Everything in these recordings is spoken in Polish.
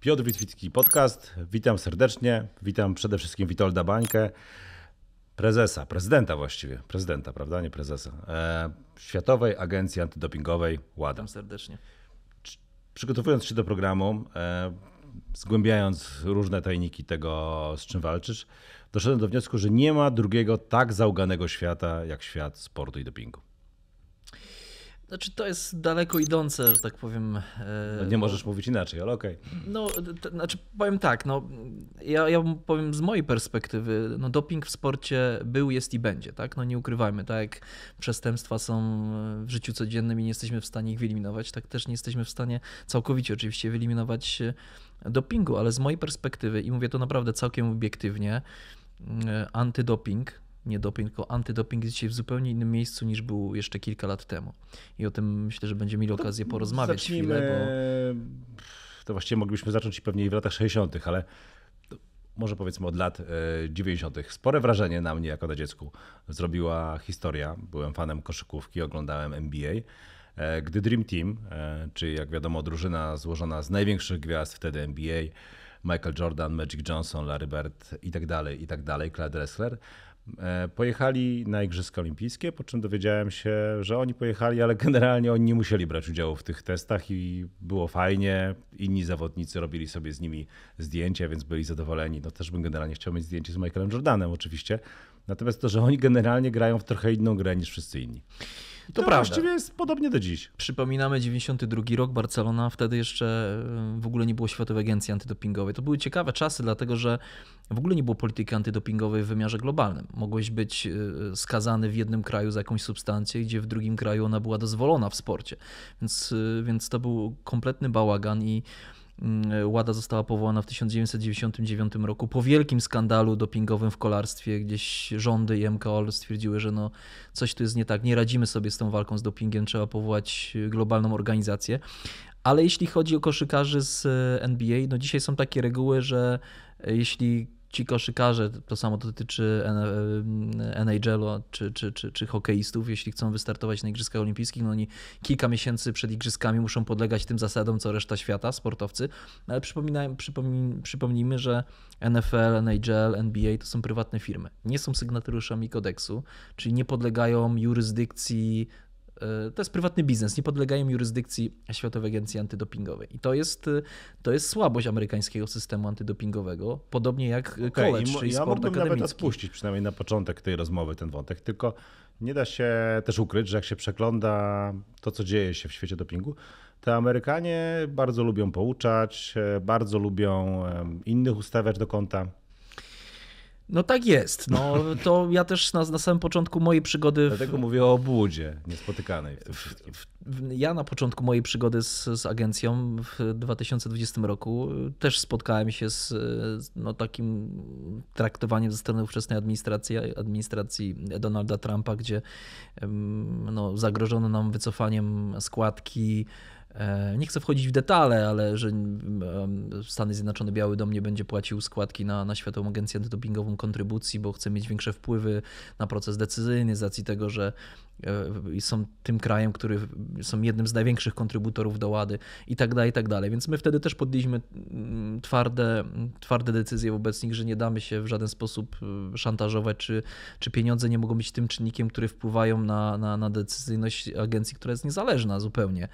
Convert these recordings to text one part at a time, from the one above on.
Piotr Witwicki Podcast. Witam serdecznie. Witam przede wszystkim Witolda Bańkę, prezydenta właściwie. Prezydenta, prawda? Nie prezesa. Światowej Agencji Antydopingowej. Witam serdecznie. Przygotowując się do programu, zgłębiając różne tajniki tego, z czym walczysz, doszedłem do wniosku, że nie ma drugiego tak załganego świata, jak świat sportu i dopingu. Znaczy, to jest daleko idące, że tak powiem. No nie możesz mówić inaczej, ale okej. Okay. No, znaczy powiem tak, no, ja powiem z mojej perspektywy, no, doping w sporcie był, jest i będzie, tak? No nie ukrywajmy, tak jak przestępstwa są w życiu codziennym i nie jesteśmy w stanie ich wyeliminować, tak też nie jesteśmy w stanie całkowicie oczywiście wyeliminować dopingu, ale z mojej perspektywy, i mówię to naprawdę całkiem obiektywnie, antydoping, nie doping, tylko antydoping jest dzisiaj w zupełnie innym miejscu niż był jeszcze kilka lat temu. I o tym myślę, że będziemy mieli okazję porozmawiać chwilę, bo... To właściwie moglibyśmy zacząć pewnie w latach 60., ale może powiedzmy od lat 90. Spore wrażenie na mnie jako na dziecku zrobiła historia. Byłem fanem koszykówki, oglądałem NBA, gdy Dream Team, czyli jak wiadomo drużyna złożona z największych gwiazd wtedy NBA, Michael Jordan, Magic Johnson, Larry Bird i tak dalej, Clyde Drexler, pojechali na Igrzyska Olimpijskie, po czym dowiedziałem się, że oni pojechali, ale generalnie oni nie musieli brać udziału w tych testach i było fajnie. Inni zawodnicy robili sobie z nimi zdjęcia, więc byli zadowoleni. No też bym generalnie chciał mieć zdjęcie z Michaelem Jordanem oczywiście. Natomiast to, że oni generalnie grają w trochę inną grę niż wszyscy inni. To prawda. Właściwie jest podobnie do dziś. Przypominamy 92 rok, Barcelona, wtedy jeszcze w ogóle nie było Światowej Agencji Antydopingowej. To były ciekawe czasy, dlatego że w ogóle nie było polityki antydopingowej w wymiarze globalnym. Mogłeś być skazany w jednym kraju za jakąś substancję, gdzie w drugim kraju ona była dozwolona w sporcie. Więc to był kompletny bałagan i WADA została powołana w 1999 roku po wielkim skandalu dopingowym w kolarstwie. Gdzieś rządy i MKOL stwierdziły, że no coś tu jest nie tak, nie radzimy sobie z tą walką z dopingiem, trzeba powołać globalną organizację. Ale jeśli chodzi o koszykarzy z NBA, no dzisiaj są takie reguły, że jeśli ci koszykarze, to samo dotyczy NHL-u czy hokeistów, jeśli chcą wystartować na Igrzyskach Olimpijskich, no oni kilka miesięcy przed Igrzyskami muszą podlegać tym zasadom, co reszta świata, sportowcy. Ale przypomnijmy, że NFL, NHL, NBA to są prywatne firmy. Nie są sygnatariuszami kodeksu, czyli nie podlegają jurysdykcji. To jest prywatny biznes, nie podlegają jurysdykcji Światowej Agencji Antydopingowej. I to jest słabość amerykańskiego systemu antydopingowego, podobnie jak college, czyli sport akademicki. Ja mógłbym nawet odpuścić przynajmniej na początek tej rozmowy ten wątek, tylko nie da się też ukryć, że jak się przegląda to, co dzieje się w świecie dopingu, to Amerykanie bardzo lubią pouczać, bardzo lubią innych ustawiać do kąta. No tak jest. No, to ja też na samym początku mojej przygody... Dlatego mówię o obłudzie niespotykanej. Ja na początku mojej przygody z agencją w 2020 roku też spotkałem się z no, takim traktowaniem ze strony ówczesnej administracji Donalda Trumpa, gdzie no, zagrożono nam wycofaniem składki. Nie chcę wchodzić w detale, ale że Stany Zjednoczone, Biały Dom nie będzie płacił składki na Światową Agencję Antydopingową kontrybucji, bo chce mieć większe wpływy na proces decyzyjny z racji tego, że są tym krajem, który są jednym z największych kontrybutorów do WADA i tak dalej, i tak dalej. Więc my wtedy też podjęliśmy twarde decyzje wobec nich, że nie damy się w żaden sposób szantażować, czy pieniądze nie mogą być tym czynnikiem, który wpływają na decyzyjność agencji, która jest niezależna zupełnie.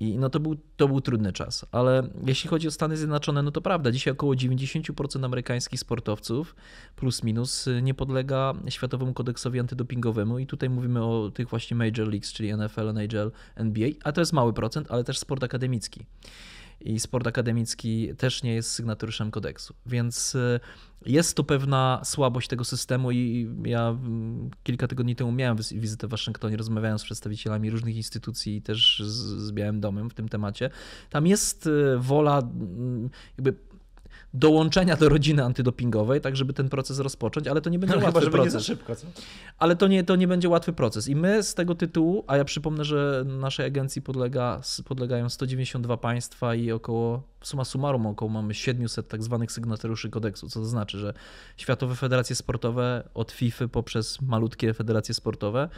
I no to był trudny czas, ale jeśli chodzi o Stany Zjednoczone, no to prawda, dzisiaj około 90% amerykańskich sportowców plus minus nie podlega Światowemu Kodeksowi Antydopingowemu i tutaj mówimy o tych właśnie Major Leagues, czyli NFL, NHL, NBA, a to jest mały procent, ale też sport akademicki. I sport akademicki też nie jest sygnatariuszem kodeksu, więc jest to pewna słabość tego systemu i ja kilka tygodni temu miałem wizytę w Waszyngtonie, rozmawiałem z przedstawicielami różnych instytucji i też z Białym Domem w tym temacie. Tam jest wola jakby dołączenia do rodziny antydopingowej, tak żeby ten proces rozpocząć, ale to nie będzie łatwy proces. Chyba, żeby nie za szybko, co? Ale to nie będzie łatwy proces. I my z tego tytułu, a ja przypomnę, że naszej agencji podlegają 192 państwa i około, summa summarum, około mamy 700 tak zwanych sygnatariuszy kodeksu, co to znaczy, że światowe federacje sportowe od FIFA poprzez malutkie federacje sportowe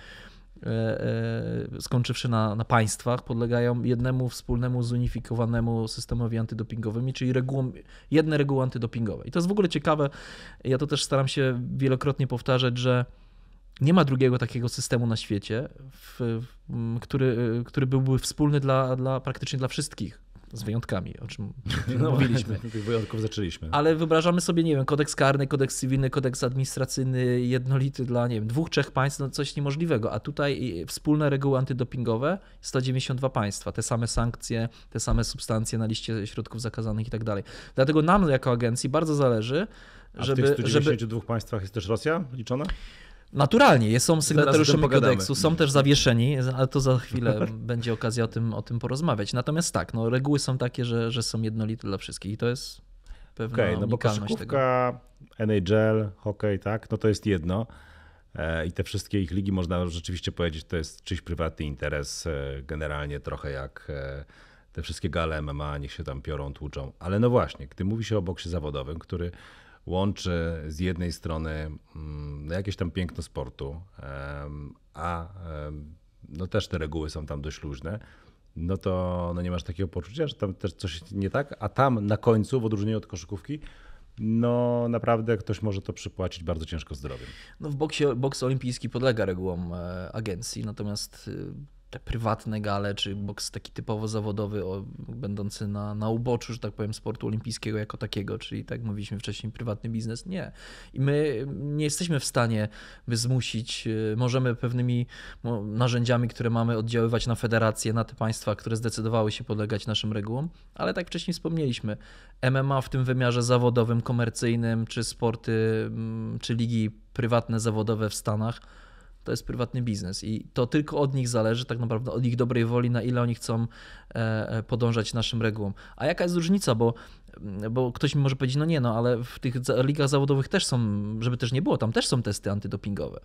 skończywszy na państwach, podlegają jednemu wspólnemu, zunifikowanemu systemowi antydopingowemu, czyli regułom, jednej reguły antydopingowej. I to jest w ogóle ciekawe, ja to też staram się wielokrotnie powtarzać, że nie ma drugiego takiego systemu na świecie, który byłby wspólny praktycznie dla wszystkich. Z wyjątkami, o czym mówiliśmy. Tych wyjątków zaczęliśmy. Ale wyobrażamy sobie, nie wiem, kodeks karny, kodeks cywilny, kodeks administracyjny, jednolity dla, nie wiem, dwóch, trzech państw, no coś niemożliwego. A tutaj wspólne reguły antydopingowe, 192 państwa, te same sankcje, te same substancje na liście środków zakazanych i tak dalej. Dlatego nam jako agencji bardzo zależy, żeby... A w tych 192 państwach jest też Rosja liczona? Naturalnie, są sygnatariuszami kodeksu, są też zawieszeni, ale to za chwilę będzie okazja o tym porozmawiać. Natomiast tak, no, reguły są takie, że są jednolite dla wszystkich i to jest pewna unikalność tego. NHL, hokej, tak, no to jest jedno i te wszystkie ich ligi można rzeczywiście powiedzieć, to jest czyjś prywatny interes, generalnie trochę jak te wszystkie gale MMA, niech się tam piorą, tłuczą. Ale no właśnie, gdy mówi się o boksie zawodowym, który łączy z jednej strony jakieś tam piękno sportu, a no też te reguły są tam dość luźne, no to no nie masz takiego poczucia, że tam też coś nie tak, a tam na końcu, w odróżnieniu od koszykówki, no naprawdę ktoś może to przypłacić bardzo ciężko zdrowiem. No w boksie, boks olimpijski podlega regułom agencji, natomiast te prywatne gale, czy boks taki typowo zawodowy, będący na uboczu, że tak powiem, sportu olimpijskiego jako takiego, czyli tak mówiliśmy wcześniej, prywatny biznes, nie. I my nie jesteśmy w stanie, by zmusić, możemy pewnymi narzędziami, które mamy, oddziaływać na federacje, na te państwa, które zdecydowały się podlegać naszym regułom, ale tak wcześniej wspomnieliśmy, MMA w tym wymiarze zawodowym, komercyjnym, czy sporty, czy ligi prywatne, zawodowe w Stanach, to jest prywatny biznes i to tylko od nich zależy, tak naprawdę od ich dobrej woli, na ile oni chcą podążać naszym regułom. A jaka jest różnica, bo ktoś mi może powiedzieć, no nie, no ale w tych ligach zawodowych też są, żeby też nie było, tam też są testy antydopingowe.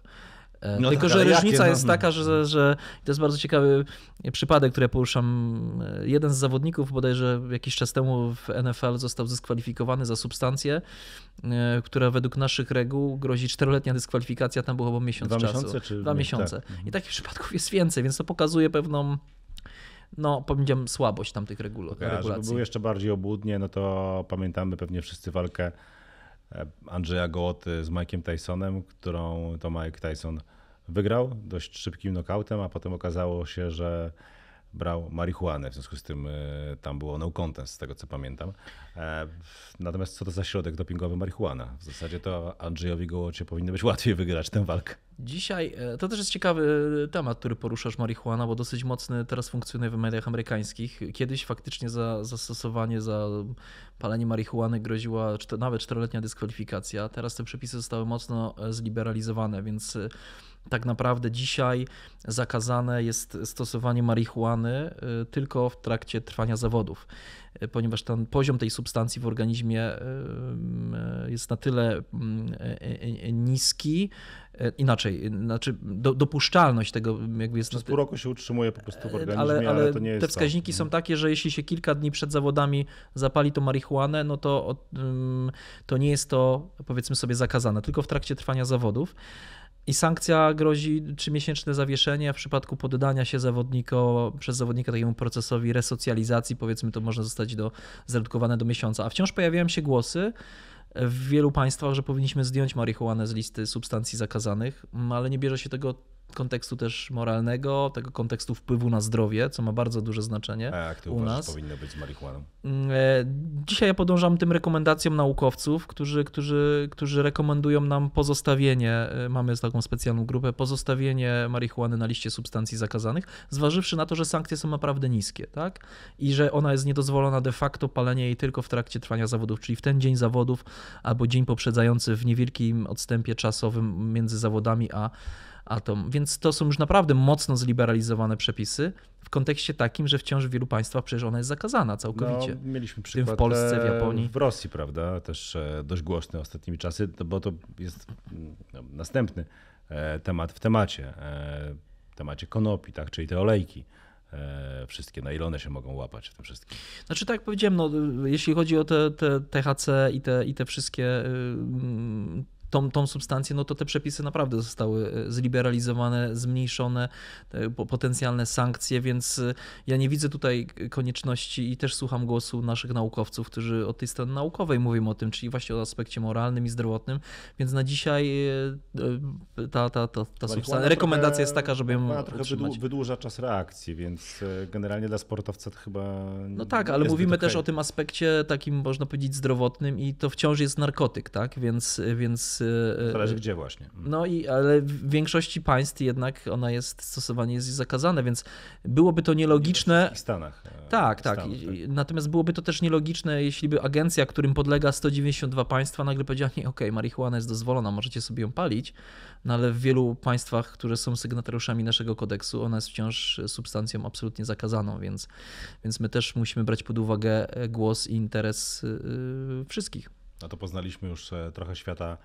No tylko, tak, że różnica jest taka, że to jest bardzo ciekawy przypadek, który ja poruszam. Jeden z zawodników bodajże jakiś czas temu w NFL został dyskwalifikowany za substancję, która według naszych reguł grozi 4-letnia dyskwalifikacja, tam było chyba miesiąc czasu. Dwa miesiące. Tak. I takich przypadków jest więcej, więc to pokazuje pewną, no powiedziałem, słabość tamtych regulacji. Żeby było jeszcze bardziej obłudnie, no to pamiętamy pewnie wszyscy walkę Andrzeja Gołoty z Mike'iem Tysonem, którą to Mike Tyson wygrał dość szybkim nokautem, a potem okazało się, że brał marihuanę, w związku z tym tam było no contest, z tego co pamiętam. Natomiast co to za środek dopingowy marihuana? W zasadzie to Andrzejowi Gołocie powinno być łatwiej wygrać tę walkę. Dzisiaj, to też jest ciekawy temat, który poruszasz, marihuana, bo dosyć mocny teraz funkcjonuje w mediach amerykańskich. Kiedyś faktycznie za palenie marihuany groziła nawet 4-letnia dyskwalifikacja. Teraz te przepisy zostały mocno zliberalizowane, więc tak naprawdę dzisiaj zakazane jest stosowanie marihuany tylko w trakcie trwania zawodów, ponieważ ten poziom tej substancji w organizmie jest na tyle niski, dopuszczalność tego jakby jest... Przez pół roku się utrzymuje po prostu w organizmie, ale to nie jest... Te wskaźniki są takie, że jeśli się kilka dni przed zawodami zapali tą marihuanę, no to nie jest to, powiedzmy sobie, zakazane, tylko w trakcie trwania zawodów. I sankcja grozi 3-miesięczne zawieszenie w przypadku poddania się przez zawodnika takiemu procesowi resocjalizacji, powiedzmy, to może zostać zredukowane do miesiąca. A wciąż pojawiają się głosy w wielu państwach, że powinniśmy zdjąć marihuanę z listy substancji zakazanych, ale nie bierze się tego kontekstu też moralnego, tego kontekstu wpływu na zdrowie, co ma bardzo duże znaczenie. A jak ty uważasz, powinno być z marihuaną? Dzisiaj ja podążam tym rekomendacjom naukowców, którzy rekomendują nam pozostawienie, mamy taką specjalną grupę, pozostawienie marihuany na liście substancji zakazanych, zważywszy na to, że sankcje są naprawdę niskie, tak? I że ona jest niedozwolona de facto, palenie jej tylko w trakcie trwania zawodów, czyli w ten dzień zawodów albo dzień poprzedzający w niewielkim odstępie czasowym między zawodami Więc to są już naprawdę mocno zliberalizowane przepisy w kontekście takim, że wciąż w wielu państwach przecież ona jest zakazana całkowicie. No, mieliśmy przykład w Polsce, w Japonii. W Rosji, prawda, też dość głośny ostatnimi czasy, bo to jest następny temat w temacie konopi, tak, czyli te olejki. Wszystkie, na ile one się mogą łapać w tym wszystkim? Znaczy, tak jak powiedziałem, no, jeśli chodzi o te THC i te wszystkie tą substancję, no to te przepisy naprawdę zostały zliberalizowane, zmniejszone, potencjalne sankcje, więc ja nie widzę tutaj konieczności i też słucham głosu naszych naukowców, którzy od tej strony naukowej mówią o tym, czyli właśnie o aspekcie moralnym i zdrowotnym, więc na dzisiaj ta substancja, rekomendacja jest taka, żeby ją utrzymać. Wydłuża czas reakcji, więc generalnie dla sportowca to chyba... No tak, ale mówimy też o tym aspekcie takim, można powiedzieć, zdrowotnym i to wciąż jest narkotyk, tak, więc zależy gdzie właśnie. No i ale w większości państw jednak ona jest, stosowanie jest zakazane, więc byłoby to nielogiczne. W Stanach. Tak. Natomiast byłoby to też nielogiczne, jeśli by agencja, którym podlega 192 państwa, nagle powiedziała: nie, okej, marihuana jest dozwolona, możecie sobie ją palić, no ale w wielu państwach, które są sygnatariuszami naszego kodeksu, ona jest wciąż substancją absolutnie zakazaną, więc my też musimy brać pod uwagę głos i interes wszystkich. No to poznaliśmy już trochę świata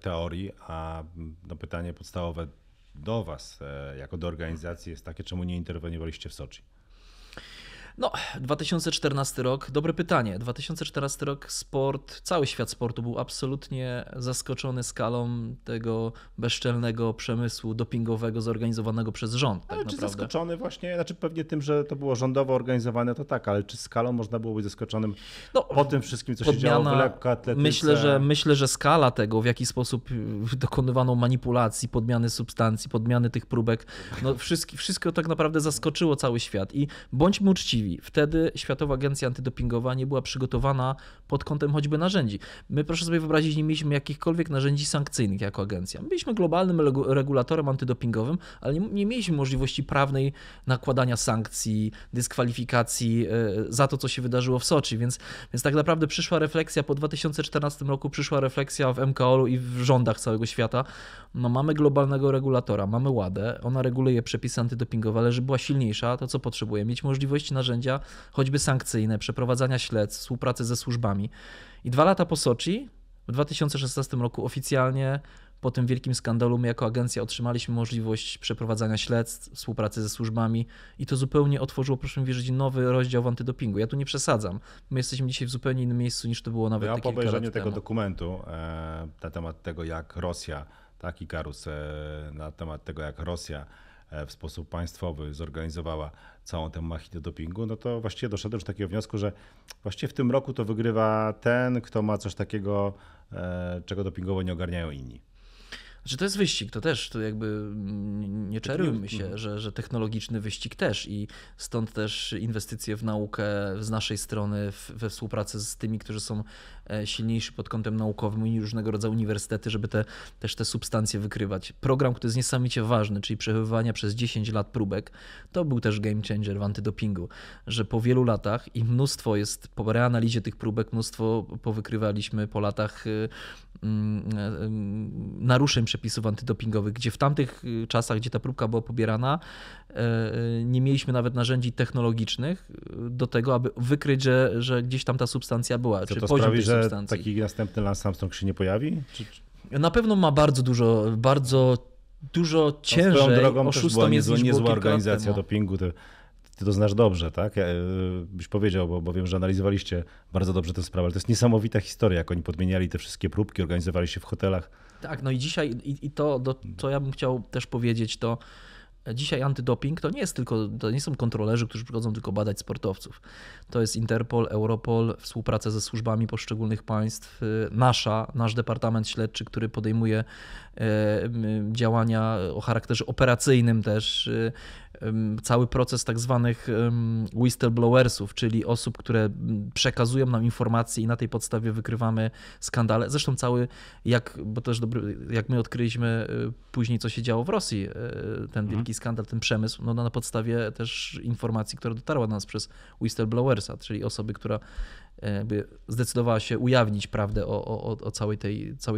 teorii, a pytanie podstawowe do Was, jako do organizacji, jest takie: czemu nie interweniowaliście w Soczi? No, 2014 rok, dobre pytanie. 2014 rok, sport, cały świat sportu był absolutnie zaskoczony skalą tego bezczelnego przemysłu dopingowego zorganizowanego przez rząd. Ale tak czy naprawdę zaskoczony właśnie, znaczy pewnie tym, że to było rządowo organizowane, to tak, ale czy skalą można było być zaskoczonym po tym wszystkim, co się działo w lekkoatletyce? Myślę, że skala tego, w jaki sposób dokonywano manipulacji, podmiany substancji, podmiany tych próbek, no wszystko tak naprawdę zaskoczyło cały świat. I bądźmy uczciwi, wtedy Światowa Agencja Antydopingowa nie była przygotowana pod kątem choćby narzędzi. My, proszę sobie wyobrazić, nie mieliśmy jakichkolwiek narzędzi sankcyjnych jako agencja. Byliśmy globalnym regulatorem antydopingowym, ale nie mieliśmy możliwości prawnej nakładania sankcji, dyskwalifikacji za to, co się wydarzyło w Soczi, więc tak naprawdę przyszła refleksja, po 2014 roku przyszła refleksja w MKOL-u i w rządach całego świata. No, mamy globalnego regulatora, mamy ładę, ona reguluje przepisy antydopingowe, ale żeby była silniejsza, to co potrzebuje? Mieć możliwość narzędzia, choćby sankcyjne, przeprowadzania śledztw, współpracy ze służbami. I 2 lata po Soczi, w 2016 roku oficjalnie po tym wielkim skandalu my jako agencja otrzymaliśmy możliwość przeprowadzania śledztw, współpracy ze służbami i to zupełnie otworzyło, proszę mi wierzyć, nowy rozdział w antydopingu. Ja tu nie przesadzam. My jesteśmy dzisiaj w zupełnie innym miejscu niż to było nawet kilka lat temu. Po obejrzeniu tego dokumentu na temat tego, jak Rosja, taki karus na temat tego, jak Rosja w sposób państwowy zorganizowała całą tę machinę dopingu, no to właściwie doszedłem do takiego wniosku, że właściwie w tym roku to wygrywa ten, kto ma coś takiego, czego dopingowo nie ogarniają inni. Znaczy, to jest wyścig, to też, to jakby nie czerujmy się, że technologiczny wyścig też i stąd też inwestycje w naukę z naszej strony, we współpracy z tymi, którzy są silniejsi pod kątem naukowym i różnego rodzaju uniwersytety, żeby też te substancje wykrywać. Program, który jest niesamowicie ważny, czyli przechowywania przez 10 lat próbek, to był też game changer w antydopingu, że po wielu latach i mnóstwo jest, po reanalizie tych próbek, mnóstwo powykrywaliśmy po latach naruszeń przepisów antydopingowych, gdzie w tamtych czasach, gdzie ta próbka była pobierana, nie mieliśmy nawet narzędzi technologicznych do tego, aby wykryć, że gdzieś tam ta substancja była. Czy to poziom sprawi, tej że substancji. Taki następny Lance Armstrong się nie pojawi? Na pewno ma bardzo dużo ciężej. Swoją drogą oszustom jest niezła organizacja dopingu. Ty to znasz dobrze, tak? Ja byś powiedział, bo wiem, że analizowaliście bardzo dobrze tę sprawę, ale to jest niesamowita historia, jak oni podmieniali te wszystkie próbki, organizowali się w hotelach. Tak, no i dzisiaj, i to, co ja bym chciał też powiedzieć, to dzisiaj antydoping to nie są kontrolerzy, którzy przychodzą tylko badać sportowców. To jest Interpol, Europol, współpraca ze służbami poszczególnych państw, nasz departament śledczy, który podejmuje działania o charakterze operacyjnym też, cały proces tak zwanych whistleblowersów, czyli osób, które przekazują nam informacje i na tej podstawie wykrywamy skandale. Zresztą jak my odkryliśmy później, co się działo w Rosji, ten wielki skandal, ten przemysł, no na podstawie też informacji, która dotarła do nas przez whistleblowersa, czyli osoby, która zdecydowała się ujawnić prawdę o całej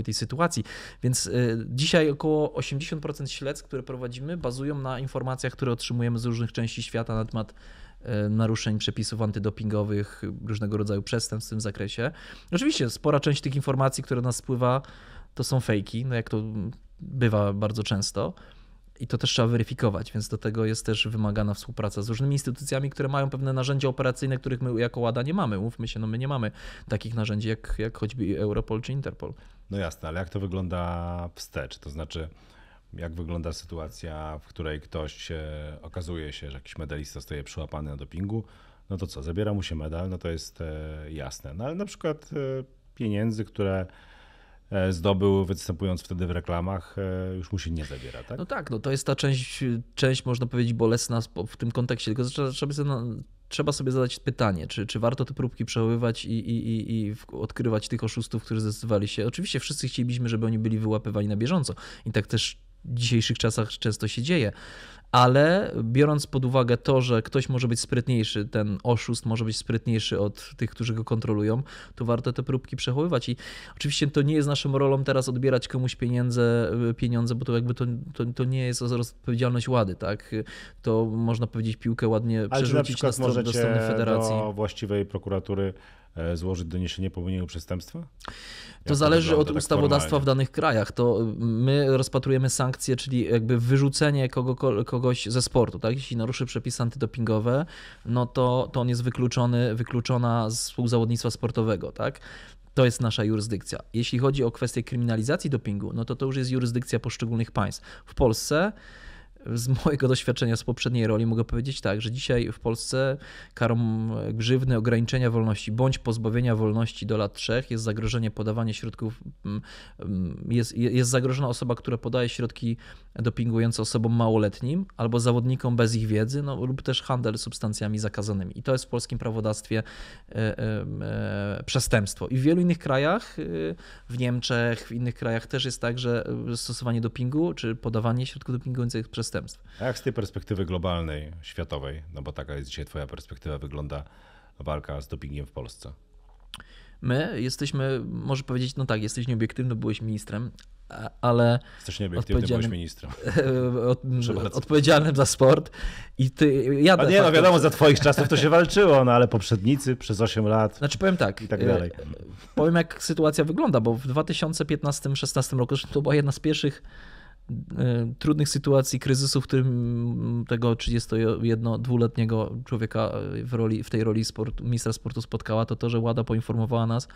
tej sytuacji. Więc dzisiaj około 80% śledztw, które prowadzimy, bazują na informacjach, które otrzymujemy z różnych części świata na temat naruszeń przepisów antydopingowych, różnego rodzaju przestępstw w tym zakresie. Oczywiście spora część tych informacji, które do nas spływa, to są fejki, no jak to bywa bardzo często. I to też trzeba weryfikować, więc do tego jest też wymagana współpraca z różnymi instytucjami, które mają pewne narzędzia operacyjne, których my jako Łada nie mamy. Mówmy się, no my nie mamy takich narzędzi jak choćby Europol czy Interpol. No jasne, ale jak to wygląda wstecz? To znaczy, jak wygląda sytuacja, w której ktoś okazuje się, że jakiś medalista staje przyłapany na dopingu, no to co, zabiera mu się medal, no to jest jasne. No ale na przykład pieniędzy, które zdobył występując wtedy w reklamach, już mu się nie zabiera, tak? No tak, no to jest ta część można powiedzieć bolesna w tym kontekście, tylko trzeba sobie zadać pytanie, czy warto te próbki przechowywać i odkrywać tych oszustów, którzy zdecydowali się. Oczywiście wszyscy chcielibyśmy, żeby oni byli wyłapywani na bieżąco i tak też w dzisiejszych czasach często się dzieje. Ale biorąc pod uwagę to, że ktoś może być sprytniejszy, ten oszust może być sprytniejszy od tych, którzy go kontrolują, to warto te próbki przechowywać. I oczywiście to nie jest naszą rolą teraz odbierać komuś pieniądze, bo to jakby to nie jest odpowiedzialność WADA, tak? To można powiedzieć piłkę ładnie przerzucić na stronę do strony federacji. Do właściwej prokuratury złożyć doniesienie popełnienia przestępstwa? To zależy od ustawodawstwa w danych krajach. To my rozpatrujemy sankcje, czyli jakby wyrzucenie kogoś ze sportu. Tak? Jeśli naruszy przepisy antydopingowe, no to on jest wykluczona z współzawodnictwa sportowego. Tak? To jest nasza jurysdykcja. Jeśli chodzi o kwestię kryminalizacji dopingu, no to już jest jurysdykcja poszczególnych państw. W Polsce z mojego doświadczenia z poprzedniej roli mogę powiedzieć tak, że dzisiaj w Polsce karą grzywny ograniczenia wolności bądź pozbawienia wolności do lat 3 jest zagrożenie podawania środków, jest zagrożona osoba, która podaje środki dopingujące osobom małoletnim albo zawodnikom bez ich wiedzy, no, lub też handel substancjami zakazanymi. I to jest w polskim prawodawstwie przestępstwo. I w wielu innych krajach, w Niemczech, w innych krajach też jest tak, że stosowanie dopingu czy podawanie środków dopingujących przestępstw. A jak z tej perspektywy globalnej, światowej, no bo taka jest dzisiaj twoja perspektywa, wygląda walka z dopingiem w Polsce? My jesteśmy, może powiedzieć, no tak, jesteś nieobiektywny, byłeś ministrem, ale jesteś nieobiektywny, byłeś ministrem. Odpowiedzialnym za sport. I ty, ja a nie, no wiadomo, za twoich czasów to się walczyło, no ale poprzednicy przez 8 lat. Znaczy powiem tak, i tak dalej. Powiem jak sytuacja wygląda, bo w 2015-16 roku to była jedna z pierwszych trudnych sytuacji, kryzysu, w którym tego 32-letniego człowieka w tej roli ministra sportu spotkała, to że WADA poinformowała nas,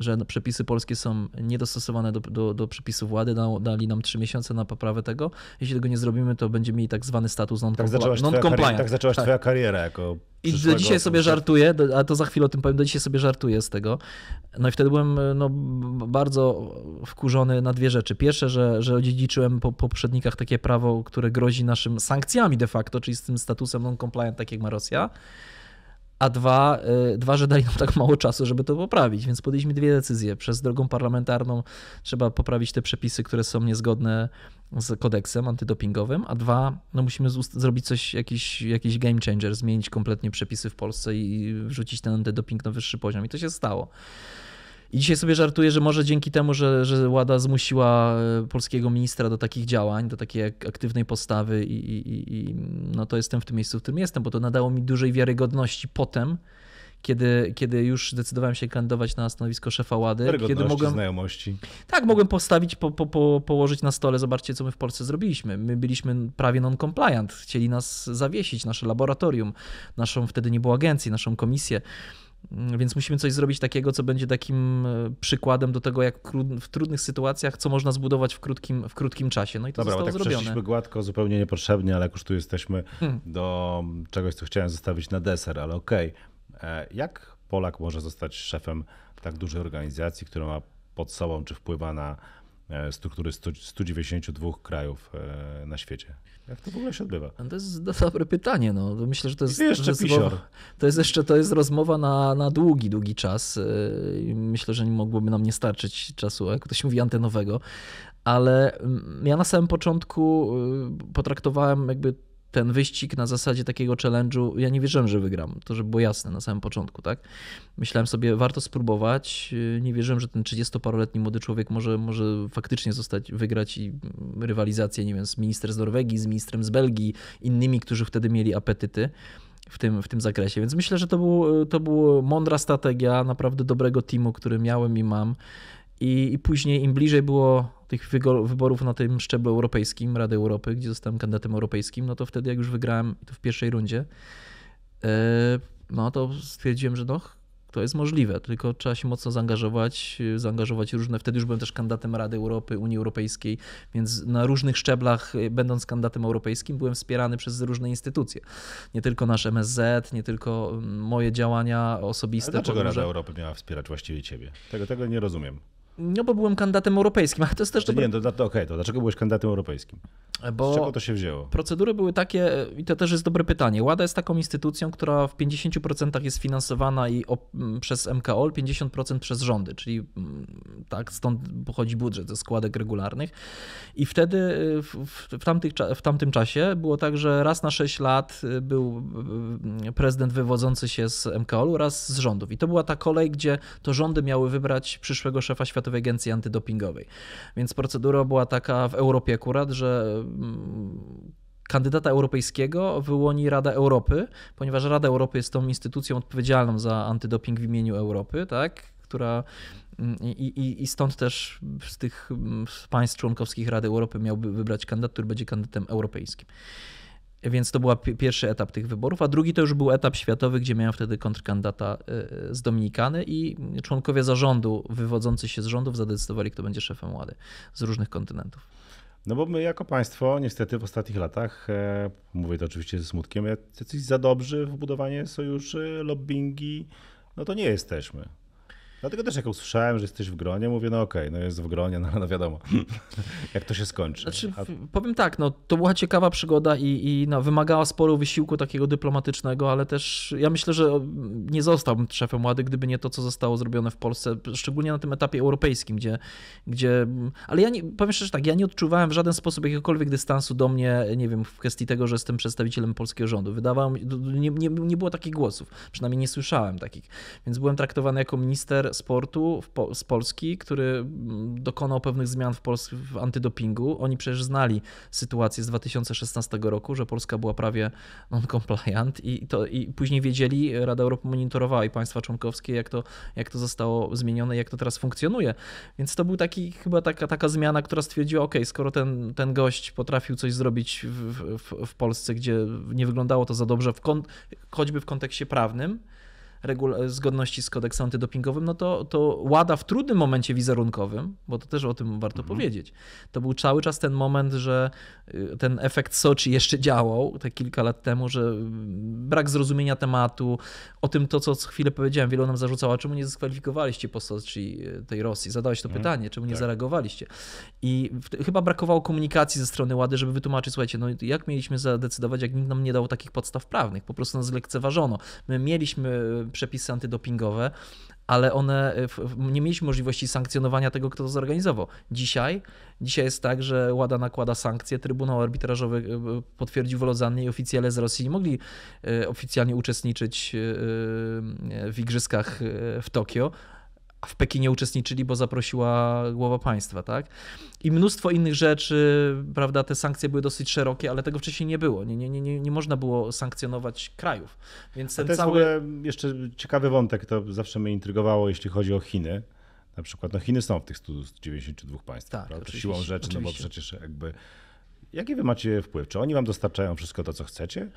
że przepisy polskie są niedostosowane do przepisów WADA. Dali nam 3 miesiące na poprawę tego. Jeśli tego nie zrobimy, to będziemy mieli tak zwany status non-compliant. Tak zaczęłaś twoja kariera jako przyszłego. I do dzisiaj sobie żartuję, a to za chwilę o tym powiem, do dzisiaj sobie żartuję z tego. No i wtedy byłem bardzo wkurzony na dwie rzeczy. Pierwsze, że odziedziczyłem po poprzednikach takie prawo, które grozi naszym sankcjami de facto, czyli z tym statusem non-compliant, tak jak ma Rosja. A dwa, że dali nam tak mało czasu, żeby to poprawić, więc podjęliśmy dwie decyzje. Przez drogą parlamentarną trzeba poprawić te przepisy, które są niezgodne z kodeksem antydopingowym, a dwa, no musimy zrobić coś, jakiś game changer, zmienić kompletnie przepisy w Polsce i wrzucić ten antydoping na wyższy poziom. I to się stało. I dzisiaj sobie żartuję, że może dzięki temu, że WADA zmusiła polskiego ministra do takich działań, do takiej aktywnej postawy i no to jestem w tym miejscu, w którym jestem, bo to nadało mi dużej wiarygodności potem, kiedy już zdecydowałem się kandydować na stanowisko szefa WADA. Znajomości. Tak, mogłem postawić, położyć na stole, zobaczcie, co my w Polsce zrobiliśmy. My byliśmy prawie non-compliant, chcieli nas zawiesić, nasze laboratorium, naszą wtedy nie było agencji, naszą komisję. Więc musimy coś zrobić takiego, co będzie takim przykładem do tego, jak w trudnych sytuacjach, co można zbudować w krótkim czasie. No i to dobra, zostało tak zrobione. Przeszliśmy gładko, zupełnie niepotrzebnie, ale jak już tu jesteśmy do czegoś, co chciałem zostawić na deser, ale okej. Jak Polak może zostać szefem tak dużej organizacji, która ma pod sobą, czy wpływa na struktury 192 krajów na świecie? Jak to w ogóle się odbywa? To jest dobre pytanie. No. Myślę, że to jest jeszcze to jest rozmowa na długi czas. Myślę, że nie mogłoby nam nie starczyć czasu, jak ktoś mówi, antenowego. Ale ja na samym początku potraktowałem jakby ten wyścig na zasadzie takiego challenge'u. Ja nie wierzyłem, że wygram. To, żeby było jasne na samym początku, tak? Myślałem sobie, warto spróbować. Nie wierzyłem, że ten 30-paroletni młody człowiek może faktycznie wygrać i rywalizację, nie wiem, z ministrem z Norwegii, z ministrem z Belgii, innymi, którzy wtedy mieli apetyty w tym zakresie. Więc myślę, że to była mądra strategia naprawdę dobrego teamu, który miałem i mam. I później im bliżej było tych wyborów na tym szczeblu europejskim, Rady Europy, gdzie zostałem kandydatem europejskim, no to wtedy jak już wygrałem, to w pierwszej rundzie, no to stwierdziłem, że to jest możliwe, tylko trzeba się mocno zaangażować różne, wtedy już byłem też kandydatem Rady Europy, Unii Europejskiej, więc na różnych szczeblach, będąc kandydatem europejskim, byłem wspierany przez różne instytucje. Nie tylko nasz MSZ, nie tylko moje działania osobiste. Ale dlaczego Rada Europy miała wspierać właściwie ciebie? Tego nie rozumiem. No bo byłem kandydatem europejskim, ale to jest też... Nie, to dlaczego byłeś kandydatem europejskim? Bo z czego to się wzięło? Procedury były takie, i to też jest dobre pytanie, WADA jest taką instytucją, która w 50% jest finansowana i przez MKOL, 50% przez rządy, czyli tak stąd pochodzi budżet ze składek regularnych. I wtedy w tamtym czasie było tak, że raz na 6 lat był prezydent wywodzący się z MKOL-u, raz z rządów. I to była ta kolej, gdzie to rządy miały wybrać przyszłego szefa Światowej Agencji Antydopingowej. Więc procedura była taka w Europie akurat, że kandydata europejskiego wyłoni Rada Europy, ponieważ Rada Europy jest tą instytucją odpowiedzialną za antydoping w imieniu Europy, tak? Która i stąd też z tych państw członkowskich Rady Europy miałby wybrać kandydat, który będzie kandydatem europejskim. Więc to był pierwszy etap tych wyborów, a drugi to już był etap światowy, gdzie miałem wtedy kontrkandydata z Dominikany i członkowie zarządu wywodzący się z rządów zadecydowali, kto będzie szefem WADA z różnych kontynentów. No bo my jako państwo niestety w ostatnich latach, mówię to oczywiście ze smutkiem, jesteśmy za dobrzy w budowanie sojuszy, lobbyingi, no to nie jesteśmy. Dlatego też jak usłyszałem, że jesteś w gronie, mówię, no okej, no jest w gronie, no wiadomo, jak to się skończy. Znaczy, powiem tak, no to była ciekawa przygoda i wymagała sporo wysiłku takiego dyplomatycznego, ale też ja myślę, że nie zostałbym szefem WADA, gdyby nie to, co zostało zrobione w Polsce, szczególnie na tym etapie europejskim, gdzie ale ja nie, powiem szczerze tak, ja nie odczuwałem w żaden sposób jakiegokolwiek dystansu do mnie, nie wiem, w kwestii tego, że jestem przedstawicielem polskiego rządu. Wydawało mi, nie było takich głosów, przynajmniej nie słyszałem takich, więc byłem traktowany jako minister sportu z Polski, który dokonał pewnych zmian w antydopingu. Oni przecież znali sytuację z 2016 roku, że Polska była prawie non-compliant i później wiedzieli, Rada Europy monitorowała i państwa członkowskie, jak to zostało zmienione, jak to teraz funkcjonuje. Więc to był taki, chyba taka zmiana, która stwierdziła, ok, skoro ten gość potrafił coś zrobić w Polsce, gdzie nie wyglądało to za dobrze, choćby w kontekście prawnym, zgodności z kodeksem antydopingowym, no to WADA w trudnym momencie wizerunkowym, bo to też o tym warto powiedzieć, to był cały czas ten moment, że ten efekt Soczi jeszcze działał, te kilka lat temu, że brak zrozumienia tematu, o tym to, co chwilę powiedziałem, wielu nam zarzucało, czemu nie dyskwalifikowaliście po Soczi tej Rosji? Zadałeś to pytanie, czemu nie zareagowaliście? I chyba brakowało komunikacji ze strony WADA, żeby wytłumaczyć, słuchajcie, no jak mieliśmy zadecydować, jak nikt nam nie dał takich podstaw prawnych, po prostu nas lekceważono. My mieliśmy przepisy antydopingowe, ale one nie mieliśmy możliwości sankcjonowania tego, kto to zorganizował. Dzisiaj jest tak, że WADA nakłada sankcje, Trybunał Arbitrażowy potwierdził w Lozannie i oficjele z Rosji nie mogli oficjalnie uczestniczyć w igrzyskach w Tokio, a w Pekinie uczestniczyli, bo zaprosiła głowa państwa, tak? I mnóstwo innych rzeczy, prawda, te sankcje były dosyć szerokie, ale tego wcześniej nie było. Nie można było sankcjonować krajów. Więc ten cały... To jest w ogóle jeszcze ciekawy wątek, to zawsze mnie intrygowało, jeśli chodzi o Chiny. Na przykład, no Chiny są w tych 192 państwach, tak, siłą rzeczy, oczywiście. No bo przecież jakby... Jaki wy macie wpływ? Czy oni wam dostarczają wszystko to, co chcecie?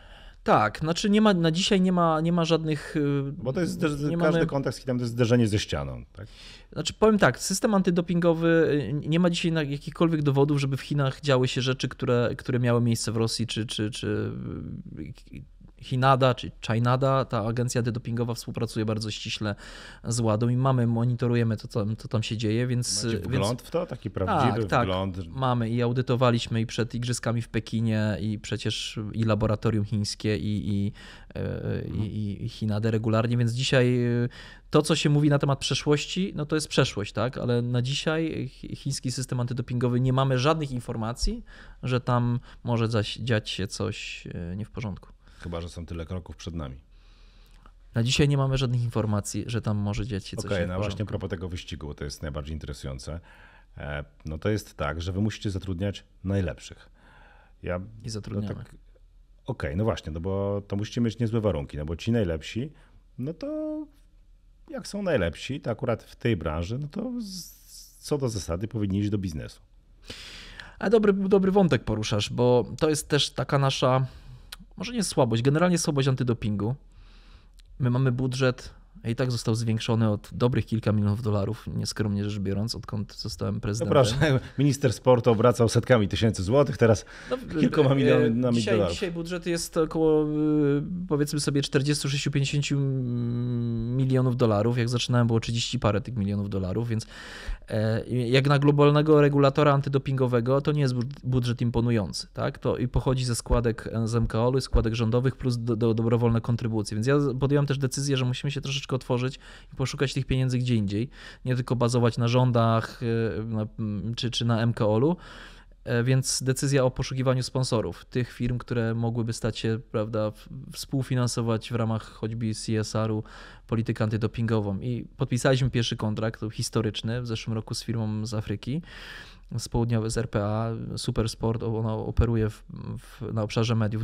Tak, znaczy na dzisiaj nie ma żadnych... Bo to jest każdy kontakt z Chinami to jest zderzenie ze ścianą. Tak? Znaczy powiem tak, system antydopingowy, nie ma dzisiaj jakichkolwiek dowodów, żeby w Chinach działy się rzeczy, które miały miejsce w Rosji, czy Chinada, czy Chinada, ta agencja antydopingowa współpracuje bardzo ściśle z WADA i monitorujemy co tam się dzieje, więc... Macie wgląd w to? Taki prawdziwy wgląd? Tak, mamy i audytowaliśmy i przed igrzyskami w Pekinie i przecież i laboratorium chińskie i Chinadę regularnie, więc dzisiaj to, co się mówi na temat przeszłości, no to jest przeszłość, tak? Ale na dzisiaj chiński system antydopingowy nie mamy żadnych informacji, że tam może dziać się coś nie w porządku. Chyba że są tyle kroków przed nami. Na dzisiaj nie mamy żadnych informacji, że tam może dziać się coś. Okej, no właśnie a propos tego wyścigu, to jest najbardziej interesujące. No to jest tak, że wy musicie zatrudniać najlepszych. I zatrudniamy. No tak, okej, no właśnie, no bo to musicie mieć niezłe warunki, no bo ci najlepsi, no to jak są najlepsi, to akurat w tej branży, no to co do zasady powinni iść do biznesu. A dobry wątek poruszasz, bo to jest też taka nasza... Może nie słabość, generalnie słabość antydopingu. My mamy budżet I tak został zwiększony od dobrych kilka milionów dolarów, nieskromnie rzecz biorąc, odkąd zostałem prezydentem. Zapraszam, minister sportu obracał setkami tysięcy złotych, teraz no, kilkoma milionami dolarów. Dzisiaj budżet jest około, powiedzmy sobie, 46-50 milionów dolarów. Jak zaczynałem, było 30 parę tych milionów dolarów, więc jak na globalnego regulatora antydopingowego, to nie jest budżet imponujący. Tak? To i pochodzi ze składek z MKOL-u i składek rządowych plus dobrowolne kontrybucje. Więc ja podjąłem też decyzję, że musimy się troszeczkę otworzyć i poszukać tych pieniędzy gdzie indziej. Nie tylko bazować na rządach czy na MKOL-u. Więc decyzja o poszukiwaniu sponsorów, tych firm, które mogłyby stać się, prawda, współfinansować w ramach choćby CSR-u politykę antydopingową. I podpisaliśmy pierwszy kontrakt historyczny w zeszłym roku z firmą z Afryki, z RPA, Supersport, ona operuje na obszarze mediów,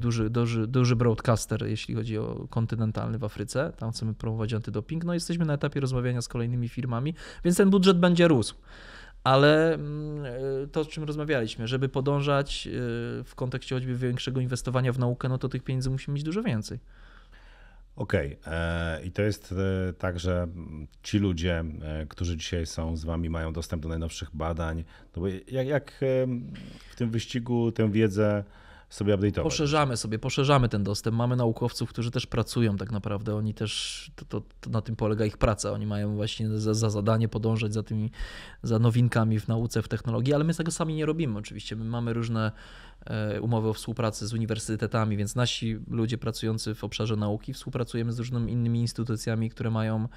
duży broadcaster, jeśli chodzi o kontynentalny w Afryce, tam chcemy promować antydoping, no jesteśmy na etapie rozmawiania z kolejnymi firmami, więc ten budżet będzie rósł. Ale to, o czym rozmawialiśmy, żeby podążać w kontekście choćby większego inwestowania w naukę, no to tych pieniędzy musi mieć dużo więcej. Okej. I to jest tak, że ci ludzie, którzy dzisiaj są z wami, mają dostęp do najnowszych badań. No bo jak w tym wyścigu tę wiedzę sobie update'ować? Poszerzamy ten dostęp. Mamy naukowców, którzy też pracują tak naprawdę. Oni też, to na tym polega ich praca. Oni mają właśnie za zadanie podążać za nowinkami w nauce, w technologii, ale my tego sami nie robimy oczywiście. My mamy różne umowy o współpracy z uniwersytetami, więc nasi ludzie pracujący w obszarze nauki współpracujemy z różnymi innymi instytucjami, które mają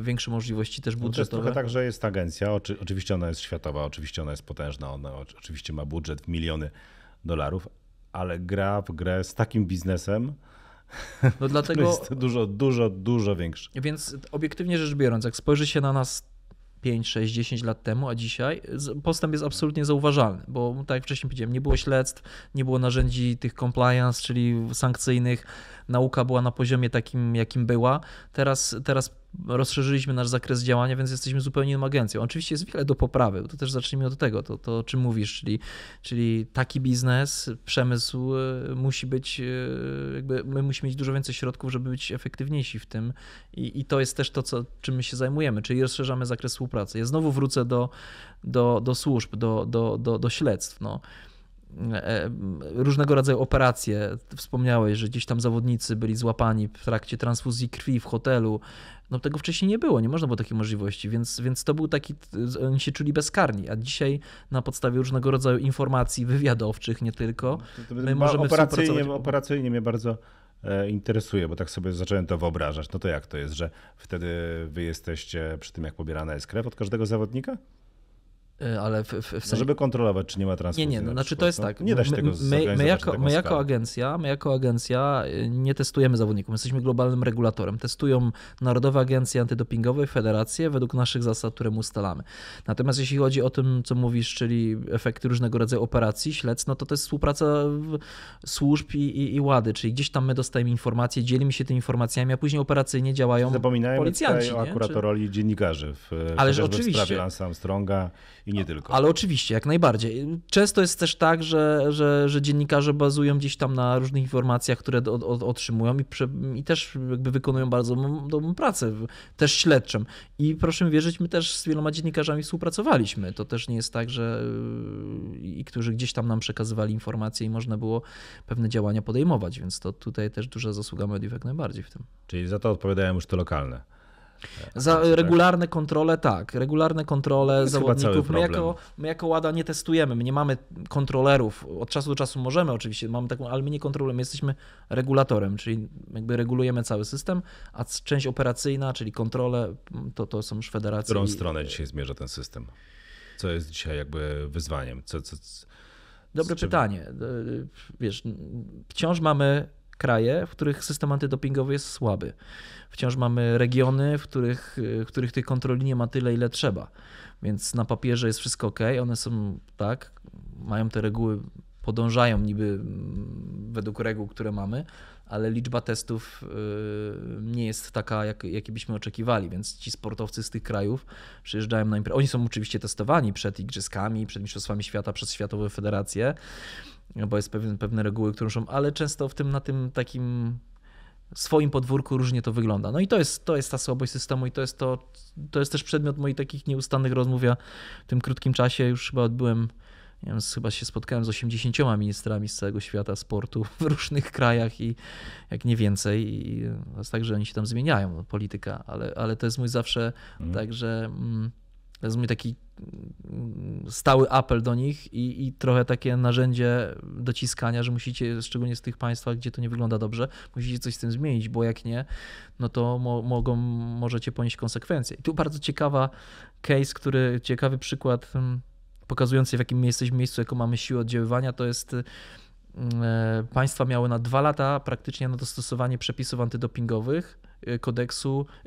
większe możliwości też budżetowe. No to jest trochę tak, że jest agencja, oczywiście ona jest światowa, oczywiście ona jest potężna, ona oczywiście ma budżet w miliony dolarów, ale gra w grę z takim biznesem, no dlatego jest dużo większy. Więc obiektywnie rzecz biorąc, jak spojrzy się na nas 5, 6, 10 lat temu, a dzisiaj postęp jest absolutnie zauważalny, bo tak jak wcześniej powiedziałem, nie było śledztw, nie było narzędzi tych compliance, czyli sankcyjnych, nauka była na poziomie takim, jakim była. Teraz rozszerzyliśmy nasz zakres działania, więc jesteśmy zupełnie inną agencją. Oczywiście jest wiele do poprawy, to też zacznijmy od tego, to o czym mówisz, czyli taki biznes, przemysł musi być, jakby my musimy mieć dużo więcej środków, żeby być efektywniejsi w tym i to jest też to, czym my się zajmujemy, czyli rozszerzamy zakres współpracy. Ja znowu wrócę do służb, do śledztw. No. Różnego rodzaju operacje. Wspomniałeś, że gdzieś tam zawodnicy byli złapani w trakcie transfuzji krwi w hotelu. No tego wcześniej nie było, nie można było takiej możliwości, więc to był taki, oni się czuli bezkarni, a dzisiaj na podstawie różnego rodzaju informacji wywiadowczych, nie tylko, my możemy operacyjnie mnie bardzo interesuje, bo tak sobie zacząłem to wyobrażać. No to jak to jest, że wtedy wy jesteście przy tym, jak pobierana jest krew od każdego zawodnika? Ale no, żeby kontrolować, czy nie ma transfuzji. Nie, no, znaczy to jest tak. Nie da się tego zorganizować. My jako agencja nie testujemy zawodników. My jesteśmy globalnym regulatorem. Testują Narodowe Agencje Antydopingowe i federacje według naszych zasad, które my ustalamy. Natomiast jeśli chodzi o tym, co mówisz, czyli efekty różnego rodzaju operacji, śledztw, no to jest współpraca służb i łady, czyli gdzieś tam my dostajemy informacje, dzielimy się tymi informacjami, a później operacyjnie działają policjanci. Zapominajmy akurat o roli dziennikarzy w sprawie Lance Armstronga. I nie tylko. Ale oczywiście, jak najbardziej. Często jest też tak, że dziennikarze bazują gdzieś tam na różnych informacjach, które otrzymują i też jakby wykonują bardzo dobrą pracę, też śledczym. I proszę mi wierzyć, my też z wieloma dziennikarzami współpracowaliśmy. To też nie jest tak, że którzy gdzieś tam nam przekazywali informacje i można było pewne działania podejmować, więc to tutaj też duża zasługa mediów jak najbardziej w tym. Czyli za to odpowiadają już te lokalne. Za regularne kontrole, tak. Regularne kontrole zawodników. My jako Łada nie testujemy, my nie mamy kontrolerów. Od czasu do czasu możemy oczywiście, mamy taką, ale my nie kontrolujemy, my jesteśmy regulatorem, czyli jakby regulujemy cały system, a część operacyjna, czyli kontrole, to są już federacje. W którą stronę dzisiaj zmierza ten system? Co jest dzisiaj jakby wyzwaniem? Dobre pytanie. Wiesz, wciąż mamy kraje, w których system antydopingowy jest słaby. Wciąż mamy regiony, w których tych kontroli nie ma tyle, ile trzeba. Więc na papierze jest wszystko ok, one są tak, mają te reguły, podążają niby według reguł, które mamy, ale liczba testów nie jest taka, jakiej byśmy oczekiwali, więc ci sportowcy z tych krajów przyjeżdżają na imprezę. Oni są oczywiście testowani przed igrzyskami, przed mistrzostwami świata, przez Światowe Federacje, bo jest pewne reguły, które są, ale często na tym takim swoim podwórku różnie to wygląda. No i to jest ta słabość systemu i to jest też przedmiot moich takich nieustannych rozmów. Ja w tym krótkim czasie już chyba odbyłem, nie wiem, chyba się spotkałem z 80 ministrami z całego świata sportu w różnych krajach i jak nie więcej. I to jest tak, że oni się tam zmieniają, polityka, ale to jest mój zawsze także to jest mój taki stały apel do nich i trochę takie narzędzie dociskania, że musicie, szczególnie z tych państwach, gdzie to nie wygląda dobrze, musicie coś z tym zmienić, bo jak nie, no to możecie ponieść konsekwencje. I tu bardzo ciekawy przykład pokazujący, w jakim jesteśmy miejscu, jaką mamy siłę oddziaływania, to jest państwa miały na 2 lata praktycznie na dostosowanie przepisów antydopingowych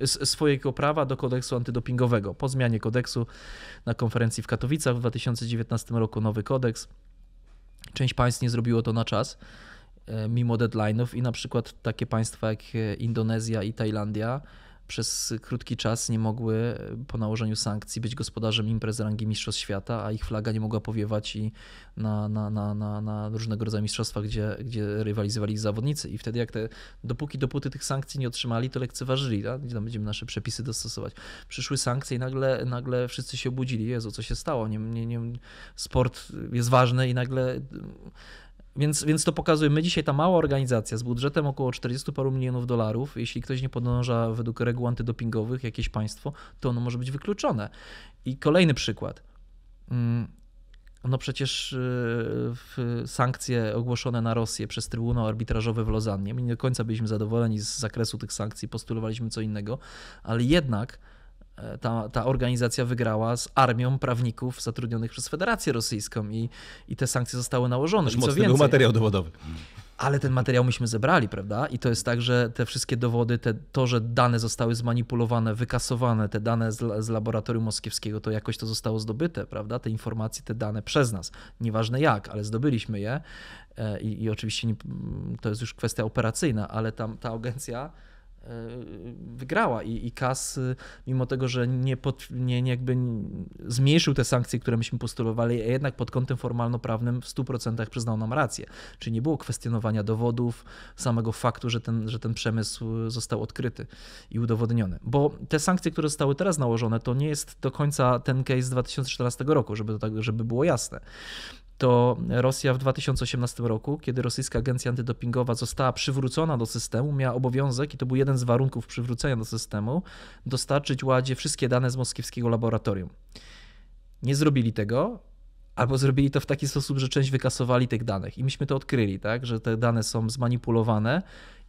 swojego prawa do kodeksu antydopingowego. Po zmianie kodeksu na konferencji w Katowicach w 2019 roku nowy kodeks. Część państw nie zrobiło to na czas, mimo deadline'ów i na przykład takie państwa jak Indonezja i Tajlandia przez krótki czas nie mogły po nałożeniu sankcji być gospodarzem imprez rangi Mistrzostw Świata, a ich flaga nie mogła powiewać i na różnego rodzaju mistrzostwach, gdzie rywalizowali ich zawodnicy. I wtedy dopóty tych sankcji nie otrzymali, to lekceważyli, tak? Gdzie tam będziemy nasze przepisy dostosować. Przyszły sankcje i nagle wszyscy się obudzili. Jezu, co się stało? Nie, sport jest ważny i nagle... Więc to pokazuje, my dzisiaj ta mała organizacja z budżetem około 40 paru milionów dolarów, jeśli ktoś nie podąża według reguł antydopingowych, jakieś państwo, to ono może być wykluczone. I kolejny przykład. No przecież sankcje ogłoszone na Rosję przez Trybunał Arbitrażowy w Lozannie, my nie do końca byliśmy zadowoleni z zakresu tych sankcji, postulowaliśmy co innego, ale jednak ta organizacja wygrała z armią prawników zatrudnionych przez Federację Rosyjską i te sankcje zostały nałożone. Co więcej, był materiał dowodowy. Ale ten materiał myśmy zebrali, prawda? I to jest tak, że te wszystkie dowody, to, że dane zostały zmanipulowane, wykasowane, te dane z laboratorium moskiewskiego, to jakoś to zostało zdobyte, prawda? Te informacje, te dane przez nas. Nieważne jak, ale zdobyliśmy je i oczywiście nie, to jest już kwestia operacyjna, ale tam ta agencja wygrała i KAS, mimo tego, że nie zmniejszył te sankcje, które myśmy postulowali, a jednak pod kątem formalno-prawnym w 100% przyznał nam rację. Czyli nie było kwestionowania dowodów, samego faktu, że ten przemysł został odkryty i udowodniony. Bo te sankcje, które zostały teraz nałożone, to nie jest do końca ten case z 2014 roku, żeby było jasne. To Rosja w 2018 roku, kiedy Rosyjska Agencja Antydopingowa została przywrócona do systemu, miała obowiązek, i to był jeden z warunków przywrócenia do systemu, dostarczyć Ładzie wszystkie dane z moskiewskiego laboratorium. Nie zrobili tego, albo zrobili to w taki sposób, że część wykasowali tych danych. I myśmy to odkryli, tak, że te dane są zmanipulowane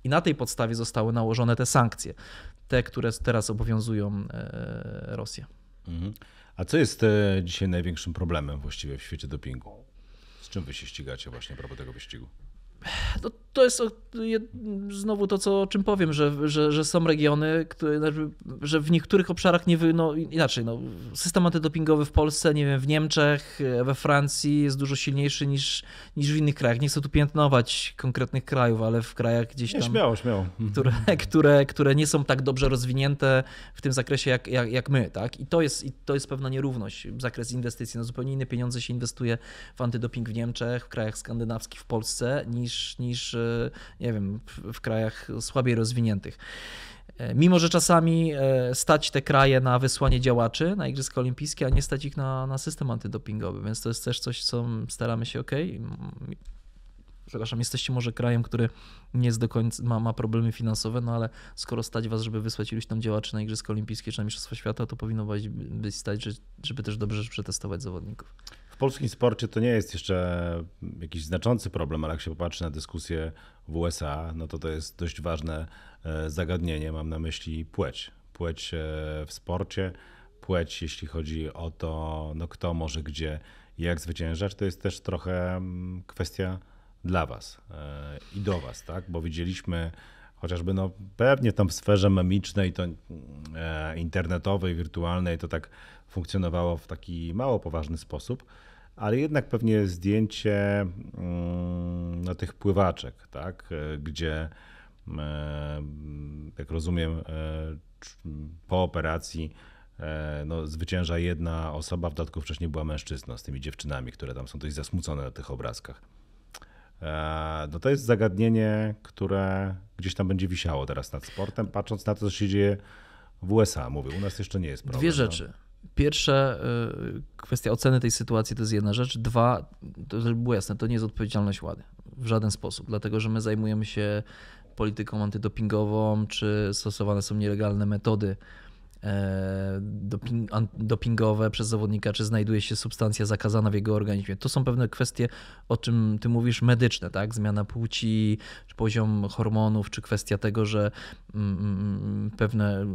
i na tej podstawie zostały nałożone te sankcje, te, które teraz obowiązują Rosję. A co jest dzisiaj największym problemem właściwie w świecie dopingu? Z czym wy się ścigacie właśnie a propos tego wyścigu? No, to jest znowu to, o czym powiem, że są regiony, że w niektórych obszarach system antydopingowy w Polsce, nie wiem, w Niemczech, we Francji jest dużo silniejszy niż w innych krajach. Nie chcę tu piętnować konkretnych krajów, ale w krajach gdzieś tam... Śmiało. Które nie są tak dobrze rozwinięte w tym zakresie jak my, tak? I to jest pewna nierówność. Zakres inwestycji, no zupełnie inne pieniądze się inwestuje w antydoping w Niemczech, w krajach skandynawskich, w Polsce, niż nie wiem, w krajach słabiej rozwiniętych. Mimo że czasami stać te kraje na wysłanie działaczy na Igrzyska Olimpijskie, a nie stać ich na system antydopingowy, więc to jest też coś, co staramy się, przepraszam, jesteście może krajem, który nie jest do końca, ma problemy finansowe, no ale skoro stać was, żeby wysłać iluś tam działaczy na Igrzyska Olimpijskie czy na Mistrzostwa Świata, to powinno być stać, żeby też dobrze przetestować zawodników. W polskim sporcie to nie jest jeszcze jakiś znaczący problem, ale jak się popatrzy na dyskusję w USA, no to jest dość ważne zagadnienie. Mam na myśli płeć. Płeć w sporcie, płeć jeśli chodzi o to, no kto może gdzie i jak zwyciężać, to jest też trochę kwestia dla was i do was, tak? Bo widzieliśmy chociażby no pewnie tam w sferze memicznej, to internetowej, wirtualnej, to tak funkcjonowało w taki mało poważny sposób. Ale jednak pewnie zdjęcie no, tych pływaczek, tak? Gdzie, jak rozumiem, po operacji no, zwycięża jedna osoba, w dodatku wcześniej była mężczyzna z tymi dziewczynami, które tam są dość zasmucone na tych obrazkach. No to jest zagadnienie, które gdzieś tam będzie wisiało teraz nad sportem, patrząc na to, co się dzieje w USA. Mówię, u nas jeszcze nie jest problem. Dwie rzeczy. No. Pierwsze, kwestia oceny tej sytuacji to jest jedna rzecz. Dwa, to żeby było jasne, to nie jest odpowiedzialność władzy w żaden sposób, dlatego że my zajmujemy się polityką antydopingową, czy stosowane są nielegalne metody dopingowe przez zawodnika, czy znajduje się substancja zakazana w jego organizmie. To są pewne kwestie, o czym ty mówisz, medyczne, tak? Zmiana płci, czy poziom hormonów, czy kwestia tego, że pewne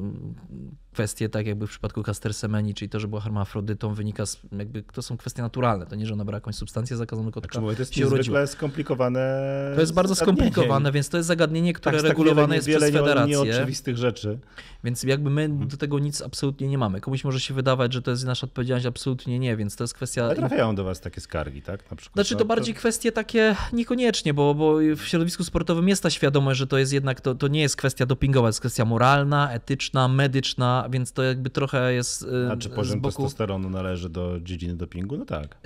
kwestie, tak jakby w przypadku kastersemenii, czyli to, że była hermafrodytą, wynika z, jakby to są kwestie naturalne, to nie, że ona brała jakąś substancję zakazaną, tylko tylko to jest się urodziła. Skomplikowane. To jest bardzo skomplikowane, więc to jest zagadnienie, które tak, regulowane tak jest przez federację. Nieoczywistych rzeczy. Więc jakby my do tego nic absolutnie nie mamy. Komuś może się wydawać, że to jest nasza odpowiedzialność, absolutnie nie, więc to jest kwestia... Ale trafiają do was takie skargi, tak? Na przykład, znaczy to bardziej kwestie takie niekoniecznie, bo w środowisku sportowym jest ta świadomość, że to jest jednak, to nie jest kwestia dopingowa, to jest kwestia moralna, etyczna, medyczna, więc to jakby trochę jest. A czy poziom testosteronu należy do dziedziny dopingu? No tak.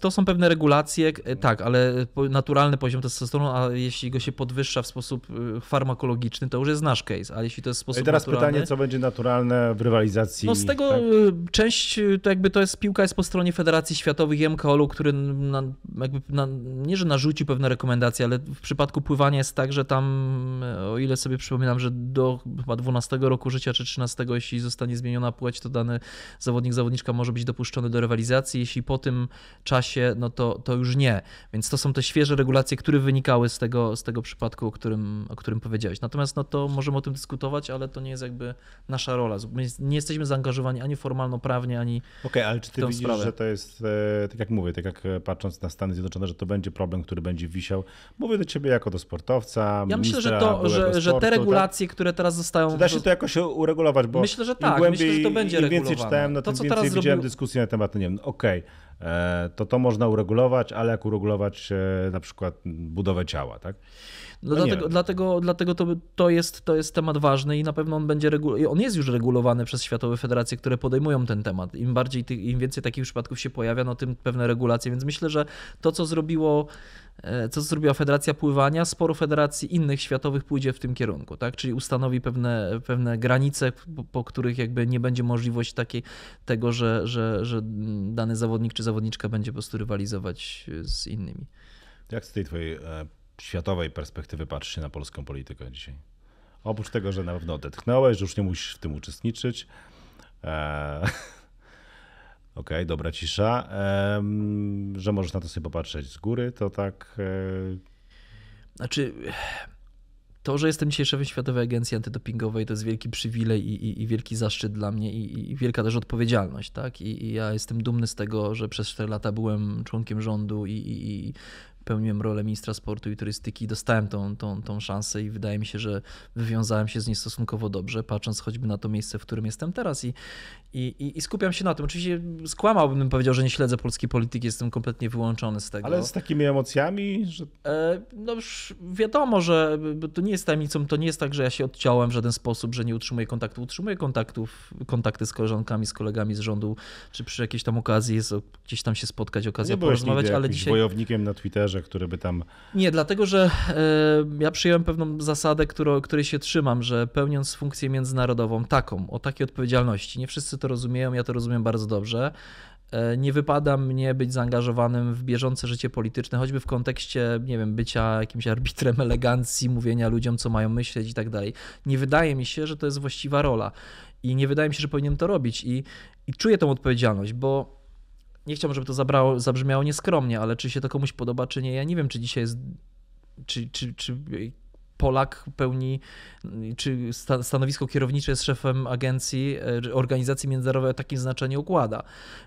To są pewne regulacje, tak, ale naturalny poziom testosteronu, a jeśli go się podwyższa w sposób farmakologiczny, to już jest nasz case, a jeśli to jest sposób. I teraz naturalny, pytanie, co będzie naturalne w rywalizacji? No z tego tak? Część to jakby to jest piłka jest po stronie Federacji Światowych i MKOL-u, który nie, że narzuci pewne rekomendacje, ale w przypadku pływania jest tak, że tam, o ile sobie przypominam, że do chyba 12 roku życia czy 13, jeśli zostanie zmieniona płeć, to dany zawodnik, zawodniczka może być dopuszczony do rywalizacji. Jeśli po tym czasie, no to już nie. Więc to są te świeże regulacje, które wynikały z tego przypadku, o którym powiedziałeś. Natomiast no to możemy o tym dyskutować, ale to nie jest jakby nasza rola. My nie jesteśmy zaangażowani ani formalno-prawnie, ani ale czy ty widzisz, że to jest, tak jak mówię, tak jak patrząc na Stany Zjednoczone, że to będzie problem, który będzie wisiał. Mówię do ciebie jako do sportowca. Ja myślę, że te regulacje, tak? które teraz zostają... Czy da się to jakoś uregulować? Bo myślę, że tak. Myślę, że to będzie regulowane. Im więcej czytałem, no to co więcej teraz widziałem dyskusję na temat, nie wiem, to można uregulować, ale jak uregulować na przykład budowę ciała, tak? No dlatego to jest temat ważny i na pewno on będzie on jest już regulowany przez światowe federacje, które podejmują ten temat. Im więcej takich przypadków się pojawia, no tym pewne regulacje. Więc myślę, że to, co zrobiła Federacja Pływania, sporo federacji innych światowych pójdzie w tym kierunku, tak? Czyli ustanowi pewne granice, po których jakby nie będzie możliwość tego, że dany zawodnik czy zawodniczka będzie po prostu rywalizować z innymi. Jak z tej twojej światowej perspektywy patrzysz się na polską politykę dzisiaj? Oprócz tego, że na pewno odetchnąłeś, że już nie musisz w tym uczestniczyć. Okej, dobra cisza. Że możesz na to sobie popatrzeć z góry, to tak... Znaczy, to, że jestem dzisiaj szefem Światowej Agencji Antydopingowej, to jest wielki przywilej i wielki zaszczyt dla mnie i wielka też odpowiedzialność, tak? I ja jestem dumny z tego, że przez 4 lata byłem członkiem rządu i pełniłem rolę ministra sportu i turystyki, dostałem tą szansę i wydaje mi się, że wywiązałem się z niej stosunkowo dobrze, patrząc choćby na to miejsce, w którym jestem teraz i skupiam się na tym. Oczywiście skłamałbym, bym powiedział, że nie śledzę polskiej polityki, jestem kompletnie wyłączony z tego. Ale z takimi emocjami? Że... No już wiadomo, że to nie jest tajemnicą, to nie jest tak, że ja się odciąłem w żaden sposób, że nie utrzymuję kontaktu. Utrzymuję kontakty z koleżankami, z kolegami z rządu, czy przy jakiejś tam okazji jest gdzieś tam się spotkać, okazja porozmawiać, ale dzisiaj... bojownikiem na Twitterze, który by tam... Nie, dlatego że ja przyjąłem pewną zasadę, której się trzymam, że pełniąc funkcję międzynarodową taką, o takiej odpowiedzialności, nie wszyscy to rozumieją, ja to rozumiem bardzo dobrze, nie wypada mnie być zaangażowanym w bieżące życie polityczne, choćby w kontekście, nie wiem, bycia jakimś arbitrem elegancji, mówienia ludziom, co mają myśleć i tak dalej. Nie wydaje mi się, że to jest właściwa rola i nie wydaje mi się, że powinienem to robić i czuję tą odpowiedzialność, bo nie chciałbym, żeby to zabrzmiało nieskromnie, ale czy się to komuś podoba, czy nie, ja nie wiem, czy dzisiaj jest, czy Polak pełni, czy stanowisko kierownicze jest szefem agencji, organizacji międzynarodowej o takim znaczeniu układa.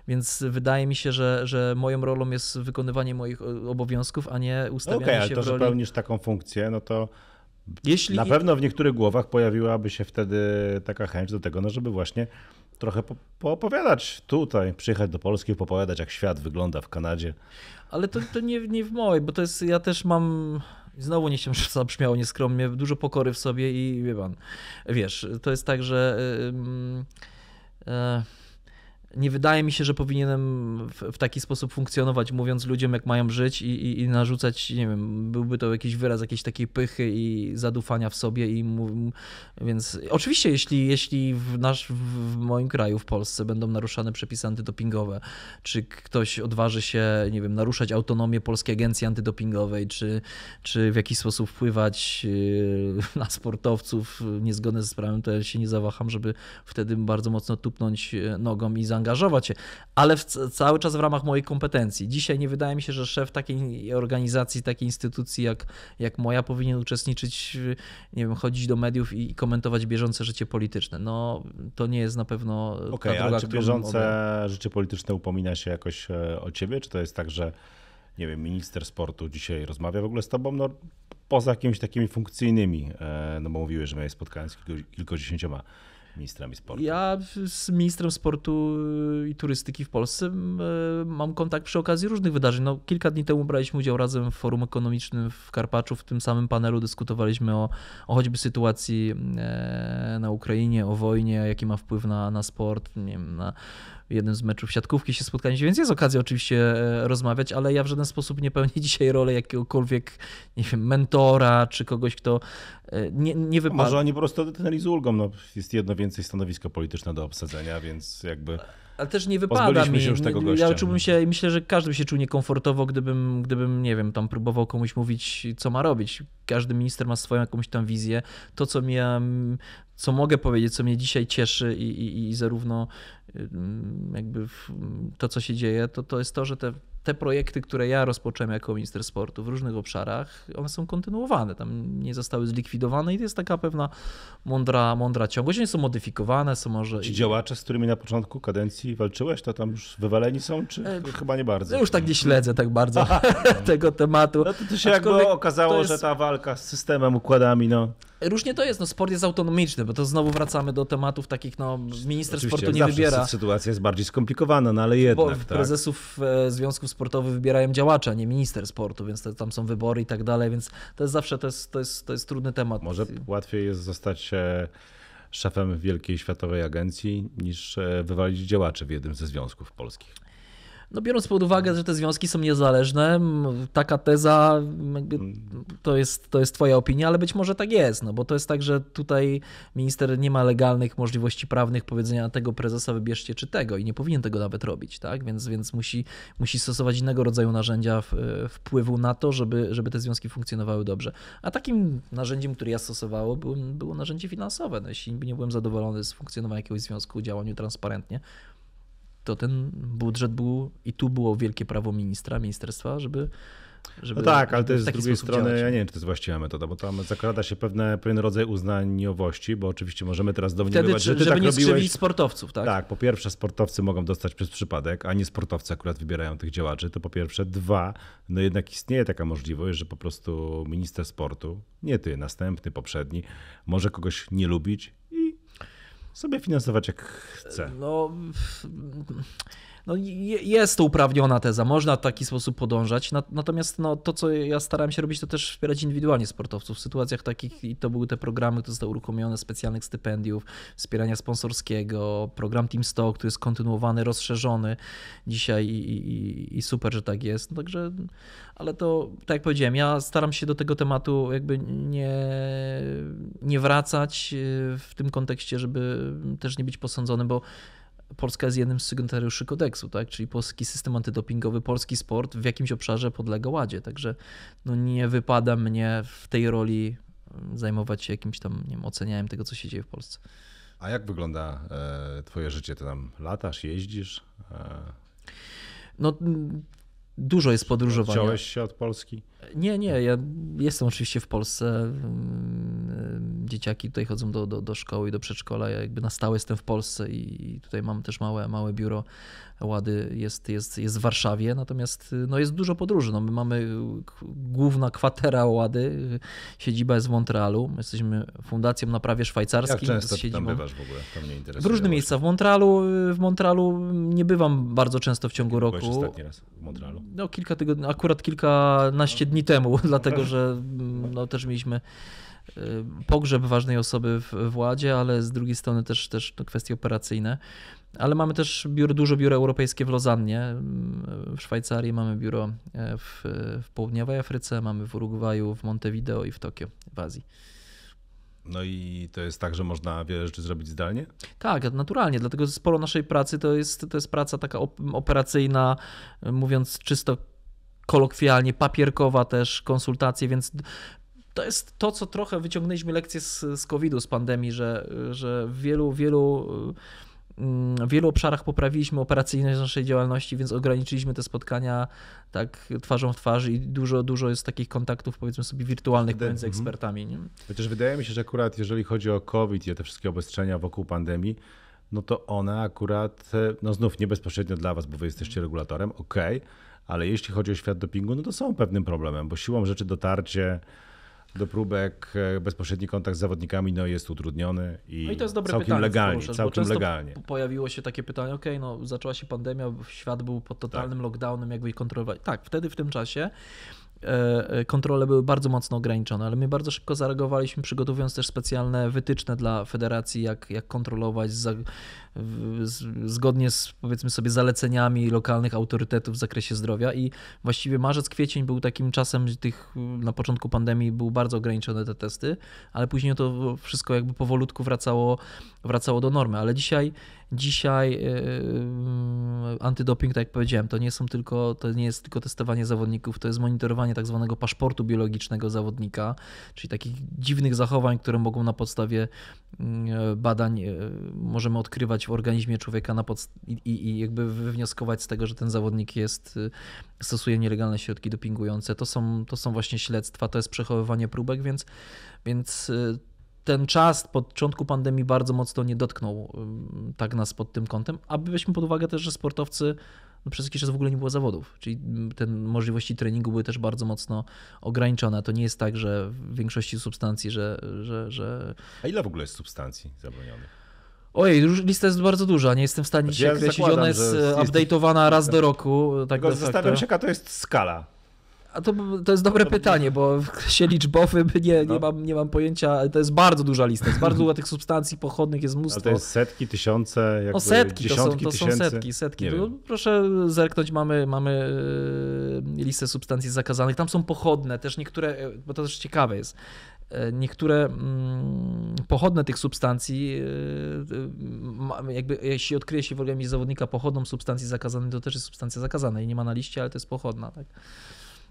Więc wydaje mi się, że moją rolą jest wykonywanie moich obowiązków, a nie ustawianie się w roli... że pełnisz taką funkcję, no to... Jeśli... Na pewno w niektórych głowach pojawiłaby się wtedy taka chęć do tego, no żeby właśnie trochę poopowiadać tutaj, przyjechać do Polski, poopowiadać, jak świat wygląda w Kanadzie. Ale to nie w mojej, bo to jest, ja też mam, znowu nie chciałem, żeby to zabrzmiało nieskromnie, dużo pokory w sobie i wie pan, wiesz, to jest tak, że nie wydaje mi się, że powinienem w taki sposób funkcjonować, mówiąc ludziom, jak mają żyć i narzucać, nie wiem, byłby to jakiś wyraz jakiejś takiej pychy i zadufania w sobie. Więc oczywiście, jeśli w moim kraju, w Polsce, będą naruszane przepisy antydopingowe, czy ktoś odważy się, nie wiem, naruszać autonomię Polskiej Agencji Antydopingowej, czy w jakiś sposób wpływać na sportowców niezgodne z prawem, to ja się nie zawaham, żeby wtedy bardzo mocno tupnąć nogą i zaangażować się, ale cały czas w ramach mojej kompetencji. Dzisiaj nie wydaje mi się, że szef takiej organizacji, takiej instytucji jak moja powinien uczestniczyć, nie wiem, chodzić do mediów i komentować bieżące życie polityczne. No to nie jest na pewno ta droga, ale czy bieżące życie polityczne upomina się jakoś o ciebie? Czy to jest tak, że nie wiem, minister sportu dzisiaj rozmawia w ogóle z tobą? No, poza jakimiś takimi funkcyjnymi, no bo mówiłeś, że miałeś spotkanie z kilkudziesięcioma ministrami sportu. Ja z ministrem sportu i turystyki w Polsce mam kontakt przy okazji różnych wydarzeń. No, kilka dni temu braliśmy udział razem w forum ekonomicznym w Karpaczu. W tym samym panelu dyskutowaliśmy o choćby sytuacji na Ukrainie, o wojnie, jaki ma wpływ na sport, nie wiem, na jednym z meczów siatkówki się spotkaliśmy, więc jest okazja oczywiście rozmawiać, ale ja w żaden sposób nie pełnię dzisiaj rolę jakiegokolwiek, nie wiem, mentora czy kogoś, kto nie wypada. Może oni po prostu odetchnęli z ulgą, no, jest jedno więcej stanowisko polityczne do obsadzenia, więc jakby... Ale też nie wypada mi. Się już tego gościa. Ja czułbym się, myślę, że każdy by się czuł niekomfortowo, gdybym, nie wiem, tam próbował komuś mówić, co ma robić. Każdy minister ma swoją jakąś tam wizję. To, co mogę powiedzieć, co mnie dzisiaj cieszy i zarówno jakby to, co się dzieje, to jest to, że te projekty, które ja rozpocząłem jako minister sportu w różnych obszarach, one są kontynuowane, tam nie zostały zlikwidowane i to jest taka pewna mądra ciągłość. One są modyfikowane, są może... Ci działacze, z którymi na początku kadencji walczyłeś, to tam już wywaleni są, czy chyba nie bardzo? Ja już tak nie śledzę tak bardzo tego tematu. No to się jakby okazało, że ta walka z systemem, układami, no... Różnie to jest, no sport jest autonomiczny, bo to znowu wracamy do tematów takich, no minister oczywiście, sportu nie wybiera. Sytuacja jest bardziej skomplikowana, no ale jednak. Bo prezesów związków sportowych wybierają działacze, a nie minister sportu, więc tam są wybory i tak dalej, więc to jest zawsze to jest trudny temat. Może łatwiej jest zostać szefem wielkiej światowej agencji niż wywalić działaczy w jednym ze związków polskich. No biorąc pod uwagę, że te związki są niezależne, taka teza, jakby to jest twoja opinia, ale być może tak jest, no bo to jest tak, że tutaj minister nie ma legalnych możliwości prawnych powiedzenia tego prezesa wybierzcie czy tego i nie powinien tego nawet robić, tak? Więc musi stosować innego rodzaju narzędzia wpływu na to, żeby te związki funkcjonowały dobrze. A takim narzędziem, które ja stosowałem, było narzędzie finansowe. No, jeśli nie byłem zadowolony z funkcjonowania jakiegoś związku, działaniu transparentnie, to ten budżet był i tu było wielkie prawo ministerstwa, żeby no tak, ale to jest z drugiej strony, działać. Ja nie wiem, czy to jest właściwa metoda, bo tam zakrada się pewien rodzaj uznaniowości, bo oczywiście możemy teraz domniemywać, wtedy, że ty żeby tak nie skrzywdzić sportowców, tak? Tak, po pierwsze sportowcy mogą dostać przez przypadek, a nie sportowcy akurat wybierają tych działaczy, to po pierwsze. Dwa, no jednak istnieje taka możliwość, że po prostu minister sportu, nie ty, następny, poprzedni, może kogoś nie lubić i sobie finansować jak chce. No jest to uprawniona teza, można w taki sposób podążać, natomiast no, to, co ja starałem się robić, to też wspierać indywidualnie sportowców w sytuacjach takich, i to były te programy, które zostały uruchomione, specjalnych stypendiów, wspierania sponsorskiego, program Team 100, który jest kontynuowany, rozszerzony dzisiaj i super, że tak jest. No, także, ale to, tak jak powiedziałem, ja staram się do tego tematu jakby nie wracać w tym kontekście, żeby też nie być posądzonym, bo Polska jest jednym z sygnatariuszy kodeksu, tak? Czyli polski system antydopingowy, polski sport w jakimś obszarze podlega ładzie, także no nie wypada mnie w tej roli zajmować się jakimś tam, nie wiem, ocenianiem tego, co się dzieje w Polsce. A jak wygląda twoje życie? Ty tam latasz, jeździsz? No dużo jest podróżowania. Odciąłeś się od Polski? Nie, ja jestem oczywiście w Polsce. Dzieciaki tutaj chodzą do szkoły i do przedszkola. Ja jakby na stałe jestem w Polsce i tutaj mam też małe biuro. Łady jest w Warszawie, natomiast no jest dużo podróży. No my mamy główna kwatera Łady, siedziba jest w Montrealu. My jesteśmy fundacją na prawie szwajcarskim. Jak często ty tam bywasz w ogóle? To mnie interesuje. W różne miejsca. W Montrealu nie bywam bardzo często w ciągu roku. Byłeś ostatni raz w Montrealu? No kilka tygodni, akurat kilkanaście dni temu, dlatego że no, też mieliśmy pogrzeb ważnej osoby w władzy, ale z drugiej strony też to kwestie operacyjne. Ale mamy też dużo biur europejskie w Lozannie, w Szwajcarii, mamy biuro w południowej Afryce, mamy w Urugwaju, w Montevideo i w Tokio, w Azji. No i to jest tak, że można wiele rzeczy zrobić zdalnie? Tak, naturalnie, dlatego sporo naszej pracy to jest praca taka operacyjna, mówiąc czysto kolokwialnie, papierkowa też, konsultacje, więc to jest to, co trochę wyciągnęliśmy lekcję z COVID-u, z pandemii, że w wielu obszarach poprawiliśmy operacyjność naszej działalności, więc ograniczyliśmy te spotkania tak twarzą w twarz i dużo jest takich kontaktów, powiedzmy sobie, wirtualnych między ekspertami. Nie? Chociaż wydaje mi się, że akurat jeżeli chodzi o COVID i te wszystkie obostrzenia wokół pandemii, no to one akurat, no znów nie bezpośrednio dla was, bo wy jesteście regulatorem, okej, ale jeśli chodzi o świat dopingu, no to są pewnym problemem, bo siłą rzeczy dotarcie do próbek, bezpośredni kontakt z zawodnikami no jest utrudniony i, no i to jest dobre całkiem pytanie, legalnie. Całkiem legalnie. Pojawiło się takie pytanie, okej, no zaczęła się pandemia, świat był pod totalnym lockdownem, jakby ich kontrolować. Tak, wtedy w tym czasie kontrole były bardzo mocno ograniczone, ale my bardzo szybko zareagowaliśmy, przygotowując też specjalne wytyczne dla federacji, jak kontrolować zgodnie z, powiedzmy sobie, zaleceniami lokalnych autorytetów w zakresie zdrowia i właściwie marzec, kwiecień był takim czasem na początku pandemii były bardzo ograniczone te testy, ale później to wszystko jakby powolutku wracało do normy, ale dzisiaj antydoping, tak jak powiedziałem, to nie jest tylko testowanie zawodników, to jest monitorowanie tak zwanego paszportu biologicznego zawodnika, czyli takich dziwnych zachowań, które mogą na podstawie badań możemy odkrywać w organizmie człowieka i jakby wywnioskować z tego, że ten zawodnik stosuje nielegalne środki dopingujące. To są właśnie śledztwa, to jest przechowywanie próbek, więc ten czas pod początku pandemii bardzo mocno nie dotknął tak nas pod tym kątem, aby weźmy pod uwagę też, że sportowcy przez jakiś czas w ogóle nie było zawodów, czyli te możliwości treningu były też bardzo mocno ograniczone. To nie jest tak, że w większości substancji, że... A ile w ogóle jest substancji zabronionych? Ojej, lista jest bardzo duża, nie jestem w stanie dzisiaj określić. Ona jest update'owana raz do roku. Tak tylko zastanawiam się, jaka to jest skala. A to jest dobre pytanie, bo w kresie liczbowym nie mam pojęcia. To jest bardzo duża lista, jest bardzo dużo tych substancji pochodnych, jest mnóstwo. Ale to jest setki, tysiące, jakby setki, dziesiątki tysięcy. To są setki. Proszę zerknąć, mamy listę substancji zakazanych. Tam są pochodne też niektóre, bo to też ciekawe jest. Niektóre pochodne tych substancji, jakby jeśli odkryje się w organizmie zawodnika pochodną substancji zakazanej, to też jest substancja zakazana i nie ma na liście, ale to jest pochodna. Tak?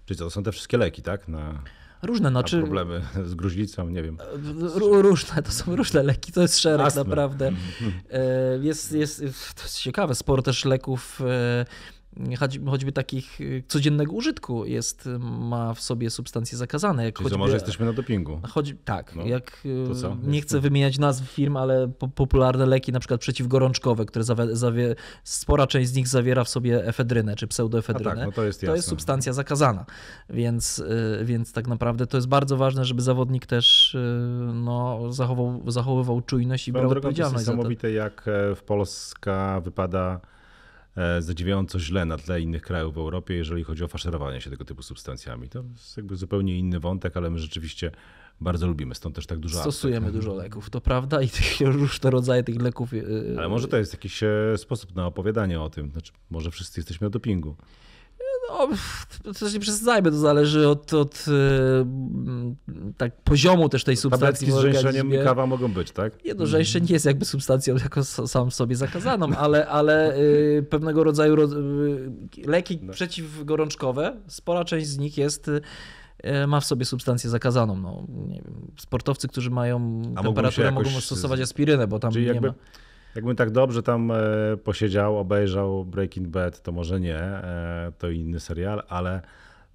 Czyli co, to są te wszystkie leki, tak? Różne, znaczy... problemy z gruźlicą, nie wiem. Różne, to są różne leki, to jest szereg naprawdę. To jest ciekawe, sporo też leków, choćby takich codziennego użytku ma w sobie substancje zakazane. Jak choćby, może jesteśmy na dopingu. Tak, no, jak nie chcę wymieniać nazw firm, ale popularne leki, na przykład przeciwgorączkowe, które spora część z nich zawiera w sobie efedrynę czy pseudoefedrynę. Tak, no to jest substancja zakazana, więc tak naprawdę to jest bardzo ważne, żeby zawodnik też zachowywał czujność i brał odpowiedzialność. To jest niesamowite, jak Polska wypada zadziwiająco źle na tle innych krajów w Europie, jeżeli chodzi o faszerowanie się tego typu substancjami. To jest jakby zupełnie inny wątek, ale my rzeczywiście bardzo lubimy, stąd też tak dużo stosujemy aptek. Dużo leków, to prawda, i różne rodzaje tych leków. Ale może to jest jakiś sposób na opowiadanie o tym, znaczy, może wszyscy jesteśmy na dopingu. No, też nie przesadzajmy, to zależy od tak, poziomu też tej substancji. Tabletki z żeńszeniem i kawa mogą być, tak? Nie, no żeńszeń nie jest jakby substancją jako sam sobie zakazaną, ale pewnego rodzaju leki przeciwgorączkowe, spora część z nich ma w sobie substancję zakazaną. No, nie wiem, sportowcy, którzy mają temperaturę, mogą stosować aspirynę, bo tam nie ma... Jakbym tak dobrze tam posiedział, obejrzał Breaking Bad, to może nie, to inny serial, ale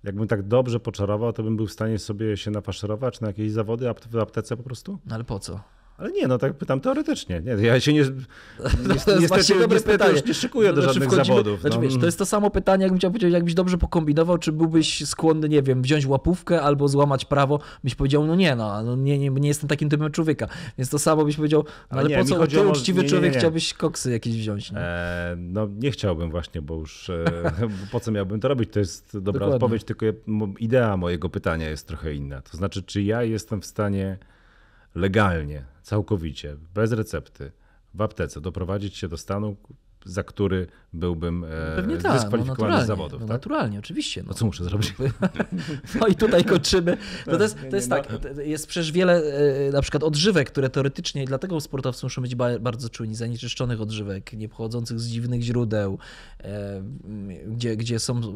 jakbym tak dobrze poczarował, to bym był w stanie sobie się nafaszerować na jakieś zawody w aptece po prostu? No ale po co? Ale nie, no tak pytam teoretycznie. Nie, ja się nie... Niestety nie szykuję do żadnych zawodów. Znaczy, wiesz, to jest to samo pytanie, jakbym chciał powiedzieć, jakbyś dobrze pokombinował, czy byłbyś skłonny, nie wiem, wziąć łapówkę albo złamać prawo, byś powiedział, no nie jestem takim typem człowieka. Więc to samo byś powiedział, ale nie, po co ty uczciwy człowiek chciałbyś koksy jakieś wziąć? Nie? No nie chciałbym właśnie, bo już po co miałbym to robić? To jest dobra odpowiedź, tylko idea mojego pytania jest trochę inna. To znaczy, czy ja jestem w stanie legalnie, całkowicie, bez recepty, w aptece doprowadzić się do stanu, za który byłbym dyskwalifikowany z zawodów. No tak? Naturalnie, oczywiście. No co muszę zrobić? No i tutaj kończymy. No to jest przecież wiele na przykład odżywek, które teoretycznie, dlatego sportowcy muszą być bardzo czujni, zanieczyszczonych odżywek, nie pochodzących z dziwnych źródeł,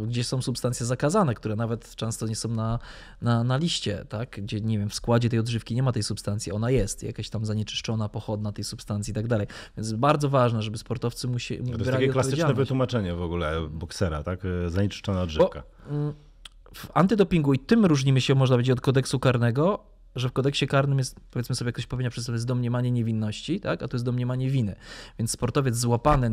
gdzie są substancje zakazane, które nawet często nie są na liście, tak? Gdzie nie wiem, w składzie tej odżywki nie ma tej substancji, ona jest jakaś tam zanieczyszczona, pochodna tej substancji i tak dalej. Więc bardzo ważne, żeby sportowcy musieli. To jest takie klasyczne wytłumaczenie w ogóle boksera, tak? Zanieczyszczona odżywka. Bo w antydopingu, i tym różnimy się, można powiedzieć, od kodeksu karnego, że w kodeksie karnym jest, powiedzmy sobie, ktoś powinien przedstawić domniemanie niewinności, tak? A to jest domniemanie winy. Więc sportowiec złapany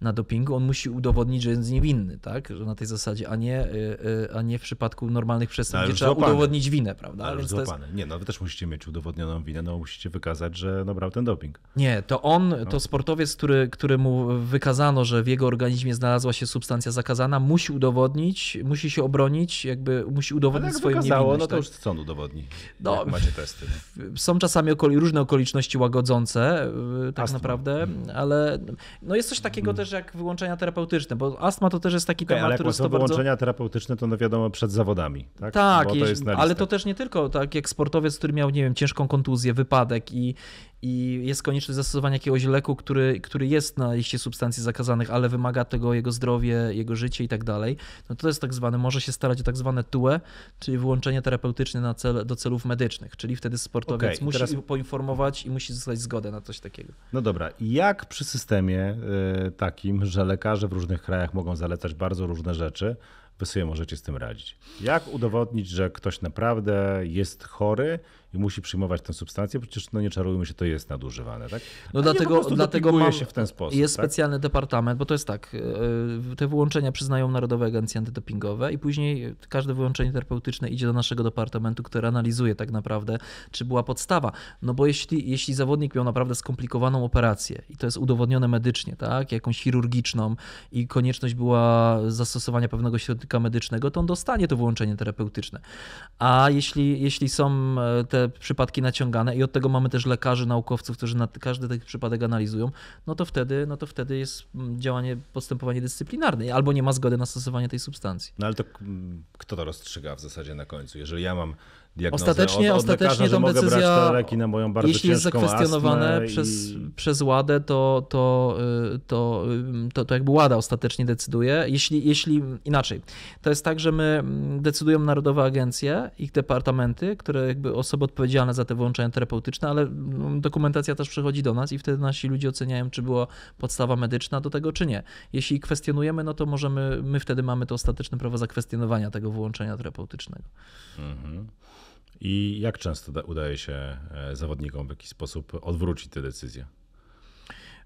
na dopingu, on musi udowodnić, że jest niewinny, tak? Że na tej zasadzie, a nie w przypadku normalnych przestępstw, gdzie trzeba udowodnić winę, prawda? Ale już złapany. Jest... Nie, no wy też musicie mieć udowodnioną winę, no musicie wykazać, że brał ten doping. Nie, to sportowiec, któremu wykazano, że w jego organizmie znalazła się substancja zakazana, musi udowodnić, musi się obronić, jakby musi udowodnić swoją niewinność. No to już sąd udowodni. No, macie testy. Są czasami różne okoliczności łagodzące, tak astma. Naprawdę, ale no jest coś takiego też jak wyłączenia terapeutyczne, bo astma to też jest taki temat, który jest to bardzo... Wyłączenia terapeutyczne to no wiadomo przed zawodami, tak? Tak, ale to też nie tylko, tak jak sportowiec, który miał, nie wiem, ciężką kontuzję, wypadek i jest konieczne zastosowanie jakiegoś leku, który jest na liście substancji zakazanych, ale wymaga tego jego zdrowie, jego życie i tak dalej, no to jest tak zwane, może się starać o tak zwane TUE, czyli wyłączenie terapeutyczne do celów medycznych, czyli wtedy sportowiec musi poinformować i musi dostać zgodę na coś takiego. No dobra, jak przy systemie takim, że lekarze w różnych krajach mogą zalecać bardzo różne rzeczy, wy sobie możecie z tym radzić. Jak udowodnić, że ktoś naprawdę jest chory i musi przyjmować tę substancję? Przecież no nie czarujmy się, to jest nadużywane, tak? No dlatego się w ten sposób, jest specjalny departament, bo to jest tak, te wyłączenia przyznają Narodowe Agencje Antydopingowe i później każde wyłączenie terapeutyczne idzie do naszego departamentu, który analizuje tak naprawdę, czy była podstawa. No bo jeśli zawodnik miał naprawdę skomplikowaną operację i to jest udowodnione medycznie, tak, jakąś chirurgiczną i konieczność była zastosowania pewnego środka medycznego, to on dostanie to wyłączenie terapeutyczne. A jeśli są te przypadki naciągane i od tego mamy też lekarzy, naukowców, którzy każdy taki przypadek analizują, no to wtedy jest działanie, postępowanie dyscyplinarne albo nie ma zgody na stosowanie tej substancji. No ale to kto to rozstrzyga w zasadzie na końcu? Jeżeli ja mam diagnozę ostatecznie tą decyzja, na moją bardzo jeśli jest zakwestionowane przez ładę, to jakby łada ostatecznie decyduje. Jeśli inaczej, to jest tak, że my decydują narodowe agencje, ich departamenty, które jakby osoby odpowiedzialne za te wyłączenia terapeutyczne, ale dokumentacja też przychodzi do nas i wtedy nasi ludzie oceniają, czy była podstawa medyczna do tego, czy nie. Jeśli kwestionujemy, no to możemy, my wtedy mamy to ostateczne prawo zakwestionowania tego wyłączenia terapeutycznego. Mhm. I jak często udaje się zawodnikom w jakiś sposób odwrócić te decyzje?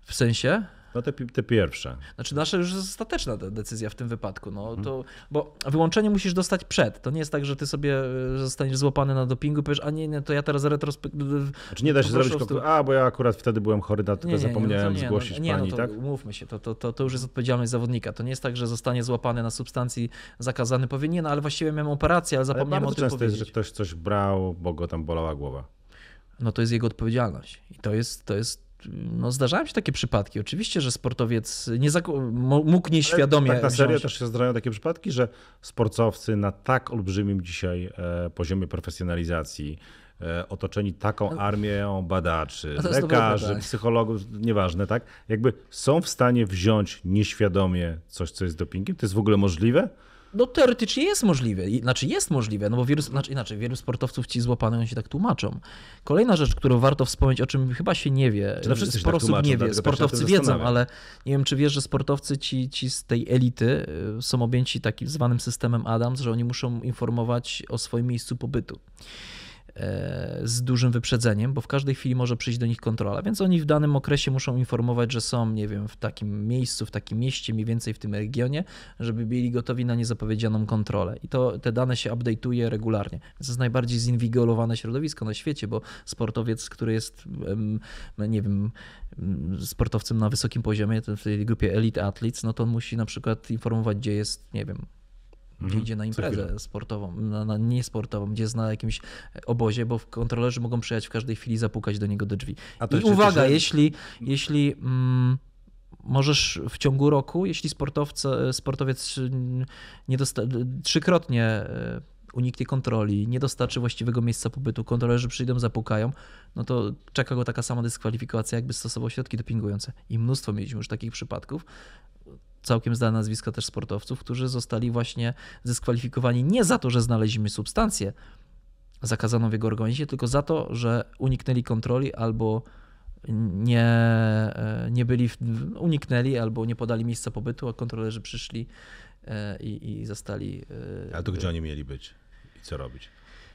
W sensie? No te pierwsze. Znaczy nasza już jest ostateczna decyzja w tym wypadku. No, to, bo wyłączenie musisz dostać przed. To nie jest tak, że ty sobie zostaniesz złapany na dopingu i powiesz, a nie, to ja teraz Znaczy nie da się zrobić, bo ja akurat wtedy byłem chory, dlatego zapomniałem zgłosić pani. Tak? Umówmy się, to już jest odpowiedzialność zawodnika. To nie jest tak, że zostanie złapany na substancji zakazany, powie, nie, no ale właściwie miałem operację, ale zapomniałem o tym powiedzieć. Bardzo często jest, że ktoś coś brał, bo go tam bolała głowa. No to jest jego odpowiedzialność i to jest no zdarzają się takie przypadki. Oczywiście, że sportowiec mógł nieświadomie... Tak na serio też się zdarzają takie przypadki, że sportowcy na tak olbrzymim dzisiaj poziomie profesjonalizacji otoczeni taką armią badaczy, lekarzy, psychologów, nieważne, tak? Jakby są w stanie wziąć nieświadomie coś, co jest dopingiem? To jest w ogóle możliwe? No teoretycznie jest możliwe, no bo wielu sportowców ci złapanych się tak tłumaczą. Kolejna rzecz, którą warto wspomnieć, o czym chyba się nie wie, sporo osób nie wie, sportowcy wiedzą, ale nie wiem, czy wiesz, że sportowcy ci z tej elity są objęci takim zwanym systemem Adams, że oni muszą informować o swoim miejscu pobytu. z dużym wyprzedzeniem, bo w każdej chwili może przyjść do nich kontrola, więc oni w danym okresie muszą informować, że są, nie wiem, w takim miejscu, w takim mieście, mniej więcej w tym regionie, żeby byli gotowi na niezapowiedzianą kontrolę. I to te dane się update'uje regularnie. To jest najbardziej zinwigilowane środowisko na świecie, bo sportowiec, który jest, nie wiem, sportowcem na wysokim poziomie, w tej grupie elite athletes, no to on musi na przykład informować, gdzie jest, nie wiem, gdzie idzie na imprezę sportową, na niesportową, gdzie jest na jakimś obozie, bo kontrolerzy mogą przyjechać w każdej chwili, zapukać do niego do drzwi. I uwaga, jeśli możesz w ciągu roku, jeśli sportowiec trzykrotnie uniknie kontroli, nie dostarczy właściwego miejsca pobytu, kontrolerzy przyjdą, zapukają, no to czeka go taka sama dyskwalifikacja, jakby stosował środki dopingujące. I mnóstwo mieliśmy już takich przypadków. Całkiem znane nazwiska też sportowców, którzy zostali właśnie dyskwalifikowani nie za to, że znaleźliśmy substancję zakazaną w jego organizmie, tylko za to, że uniknęli kontroli albo nie podali miejsca pobytu, a kontrolerzy przyszli i zastali. A to gdzie oni mieli być i co robić?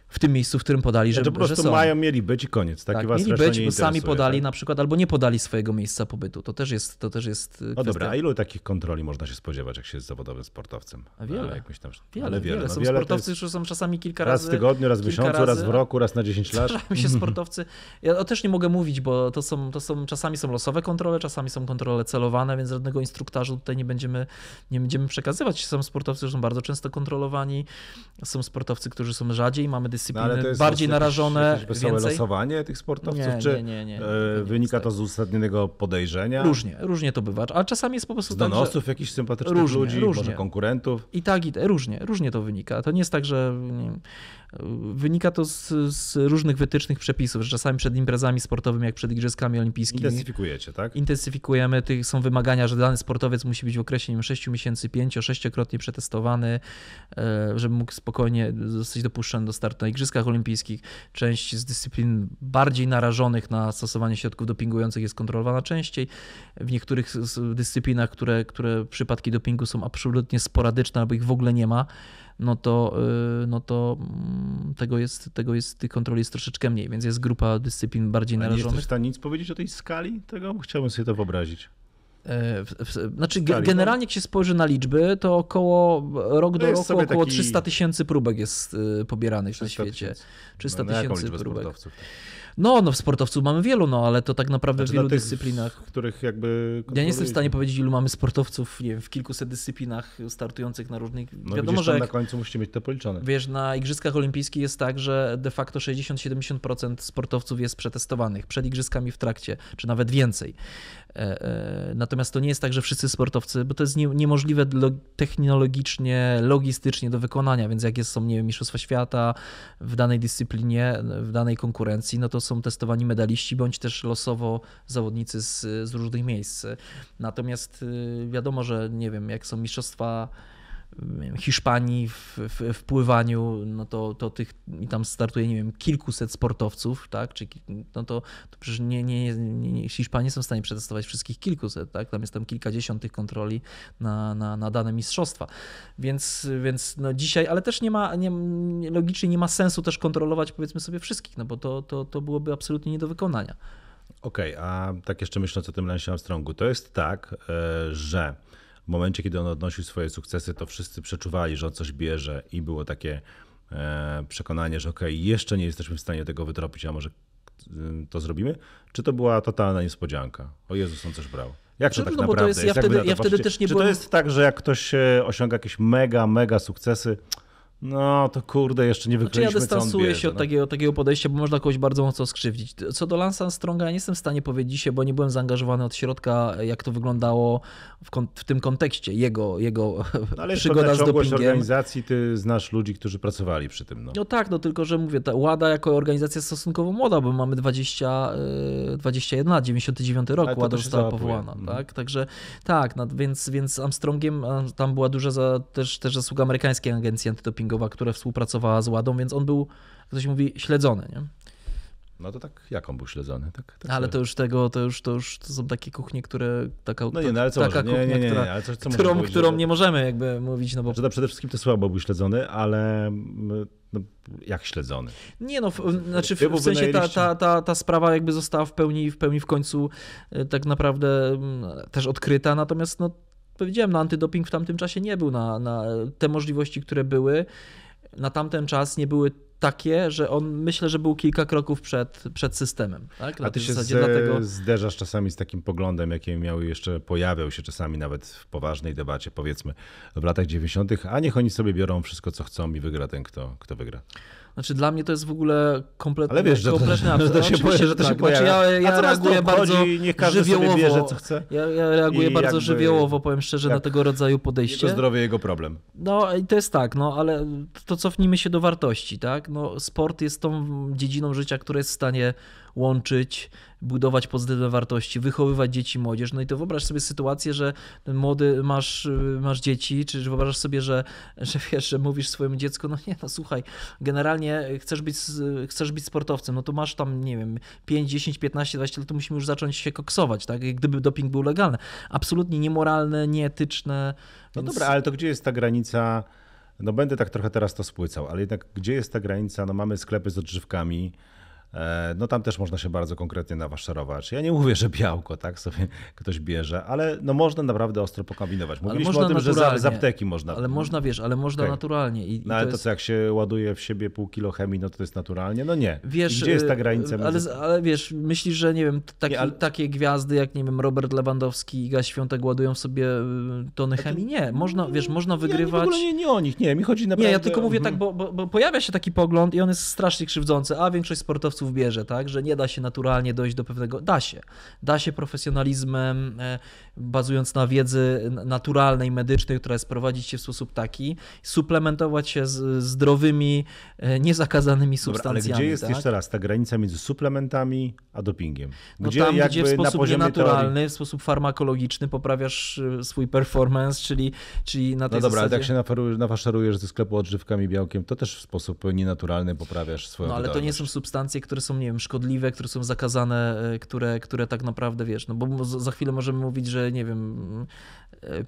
W tym miejscu, w którym podali, że po prostu mieli być i koniec. Tak, was mieli być, bo sami podali, tak? Na przykład, albo nie podali swojego miejsca pobytu. To też jest kwestia. No dobra, a ilu takich kontroli można się spodziewać, jak się jest zawodowym sportowcem? Wiele. Są sportowcy, którzy są czasami kilka razy. Raz w tygodniu, raz w miesiącu, raz w roku, raz na 10 lat. Starają się sportowcy. Ja też nie mogę mówić, bo czasami są losowe kontrole, czasami są kontrole celowane, więc żadnego instruktażu tutaj nie będziemy przekazywać. Są sportowcy, którzy są bardzo często kontrolowani, są sportowcy, którzy są rzadziej, mamy dyscypliny bardziej narażone. Czy wesołe losowanie tych sportowców? Nie, wynika to z uzasadnionego podejrzenia? Różnie to bywa. A czasami jest po prostu z donosów tak, że jakichś sympatycznych ludzi, może konkurentów? I tak, i różnie to wynika. To nie jest tak, że wynika to z różnych wytycznych przepisów, że czasami przed imprezami sportowymi, jak przed Igrzyskami Olimpijskimi. Intensyfikujecie, tak? Intensyfikujemy. Są wymagania, że dany sportowiec musi być w okresie 6 miesięcy, 5-6-krotnie przetestowany, żeby mógł spokojnie zostać dopuszczony do startu na Igrzyskach Olimpijskich. Część z dyscyplin bardziej narażonych na stosowanie środków dopingujących jest kontrolowana częściej. W niektórych dyscyplinach, które przypadki dopingu są absolutnie sporadyczne albo ich w ogóle nie ma, no to tych kontroli jest troszeczkę mniej, więc jest grupa dyscyplin bardziej narażonych. Nie jest w stanie nic powiedzieć o tej skali tego? Chciałbym sobie to wyobrazić. Znaczy generalnie jak się spojrzy na liczby, to rok do roku około 300 tysięcy próbek jest pobieranych na świecie. 300 tysięcy próbek. Sportowców? No sportowców mamy wielu, ale to tak naprawdę w wielu dyscyplinach. Których jakby ja nie jestem w stanie powiedzieć, ilu mamy sportowców, nie wiem, w kilkuset dyscyplinach startujących na różnych. Wiadomo, że na końcu musicie mieć to policzone. Wiesz, na Igrzyskach Olimpijskich jest tak, że de facto 60-70% sportowców jest przetestowanych przed igrzyskami, w trakcie, czy nawet więcej. Natomiast to nie jest tak, że wszyscy sportowcy, bo to jest niemożliwe technologicznie, logistycznie do wykonania, więc jak są, nie wiem, mistrzostwa świata w danej dyscyplinie, w danej konkurencji, no to są testowani medaliści bądź też losowo zawodnicy z różnych miejsc. Natomiast wiadomo, że nie wiem, jak są mistrzostwa Hiszpanii w pływaniu, no to tych i tam startuje, nie wiem, kilkuset sportowców, tak? To przecież Hiszpanie są w stanie przetestować wszystkich kilkuset, tak? Tam jest kilkadziesiąt tych kontroli na dane mistrzostwa. Więc dzisiaj, ale też logicznie nie ma sensu też kontrolować, powiedzmy sobie, wszystkich, bo to byłoby absolutnie nie do wykonania. Okej, a tak jeszcze myśląc o tym Lance Armstrongu, to jest tak, że w momencie, kiedy on odnosił swoje sukcesy, to wszyscy przeczuwali, że on coś bierze i było takie przekonanie, że okej, jeszcze nie jesteśmy w stanie tego wytropić, a może to zrobimy? Czy to była totalna niespodzianka? O Jezus, on coś brał. Jak to tak naprawdę jest? Czy to jest tak, że jak ktoś osiąga jakieś mega sukcesy, no to kurde, jeszcze nie wykryliśmy, co on bierze. Ja dystansuję się od takiego podejścia, bo można kogoś bardzo mocno skrzywdzić. Co do Lance'a Armstronga, ja nie jestem w stanie powiedzieć dzisiaj, bo nie byłem zaangażowany od środka, jak to wyglądało w tym kontekście, jego przygoda z dopingiem. Ale organizacji, ty znasz ludzi, którzy pracowali przy tym. No tak, tylko że mówię, ta WADA jako organizacja jest stosunkowo młoda, bo mamy 21, 99 rok WADA została powołana. Tak? Także tak, więc Armstrongiem tam była duża też zasługa amerykańskiej agencji antydopingowej, która współpracowała z Ładą, więc on był, jak to się mówi, śledzony. Nie? No to tak, jak on był śledzony? Tak, ale to już tego, to są takie kuchnie, które... Taka, no nie, no ale co taka kuchnia, którą nie możemy jakby mówić, no bo... Znaczy, przede wszystkim to słabo był śledzony, ale... No, jak śledzony? Nie no, znaczy w sensie ta sprawa jakby została w pełni w końcu tak naprawdę też odkryta, natomiast no powiedziałem, no antydoping w tamtym czasie nie był na te możliwości, które były na tamten czas nie były takie, że on myślę, że był kilka kroków przed systemem. Tak? A ty się zderzasz czasami z takim poglądem, jaki pojawiał się czasami nawet w poważnej debacie, powiedzmy w latach 90., a niech oni sobie biorą wszystko, co chcą i wygra ten, kto wygra. Znaczy dla mnie to jest w ogóle kompletnie... Ale wiesz, że to się pojawia. Znaczy ja reaguję bardzo żywiołowo. Bierze, co chce. Ja reaguję bardzo żywiołowo, powiem szczerze, na tego rodzaju podejście. Jego zdrowie, jego problem. No i to jest tak, no ale to cofnijmy się do wartości, tak? No, sport jest tą dziedziną życia, która jest w stanie łączyć, budować pozytywne wartości, wychowywać dzieci i młodzież. No i to wyobraź sobie sytuację, że ten młody masz dzieci, czy wyobrażasz sobie, że wiesz, że mówisz swojemu dziecku, no nie, no słuchaj, generalnie chcesz być sportowcem, no to masz tam, nie wiem, 5, 10, 15, 20 lat, to musimy już zacząć się koksować, tak? Jak gdyby doping był legalny. Absolutnie niemoralne, nieetyczne. No dobra, ale to gdzie jest ta granica? No będę tak trochę teraz to spłycał, ale jednak gdzie jest ta granica? No mamy sklepy z odżywkami, no tam też można się bardzo konkretnie nawaszerować. Ja nie mówię, że białko tak sobie ktoś bierze, ale no można naprawdę ostro pokombinować. Mówiliśmy o tym, że z apteki można. Ale można, wiesz, ale można naturalnie. I no ale to co, jak się ładuje w siebie pół kilo chemii, no to jest naturalnie? No nie. Wiesz, gdzie jest ta granica? Ale wiesz, myślisz, że nie wiem, takie gwiazdy jak, nie wiem, Robert Lewandowski, Iga Świątek ładują w sobie tony chemii? Nie. Można, wiesz, można wygrywać... Nie, w ogóle nie o nich, nie. Mi chodzi naprawdę... Nie, ja tylko mówię tak, bo pojawia się taki pogląd i on jest strasznie krzywdzący, a większość sportowców bierze, tak, że nie da się naturalnie dojść do pewnego... Da się profesjonalizmem, bazując na wiedzy naturalnej, medycznej, która jest prowadzić się w sposób taki, suplementować się z zdrowymi, niezakazanymi substancjami. Dobra, ale gdzie jest, tak? Jeszcze raz, ta granica między suplementami a dopingiem? Gdzie, no tam, jakby gdzie w sposób nienaturalny, teorii... w sposób farmakologiczny poprawiasz swój performance, czyli na tej zasadzie... No dobra, zasadzie... ale jak się nafaszerujesz ze sklepu odżywkami, białkiem, to też w sposób nienaturalny poprawiasz swoją wydolność. No ale to nie są substancje, które są, nie wiem, szkodliwe, które są zakazane, które tak naprawdę, wiesz, no bo za chwilę możemy mówić, że nie wiem,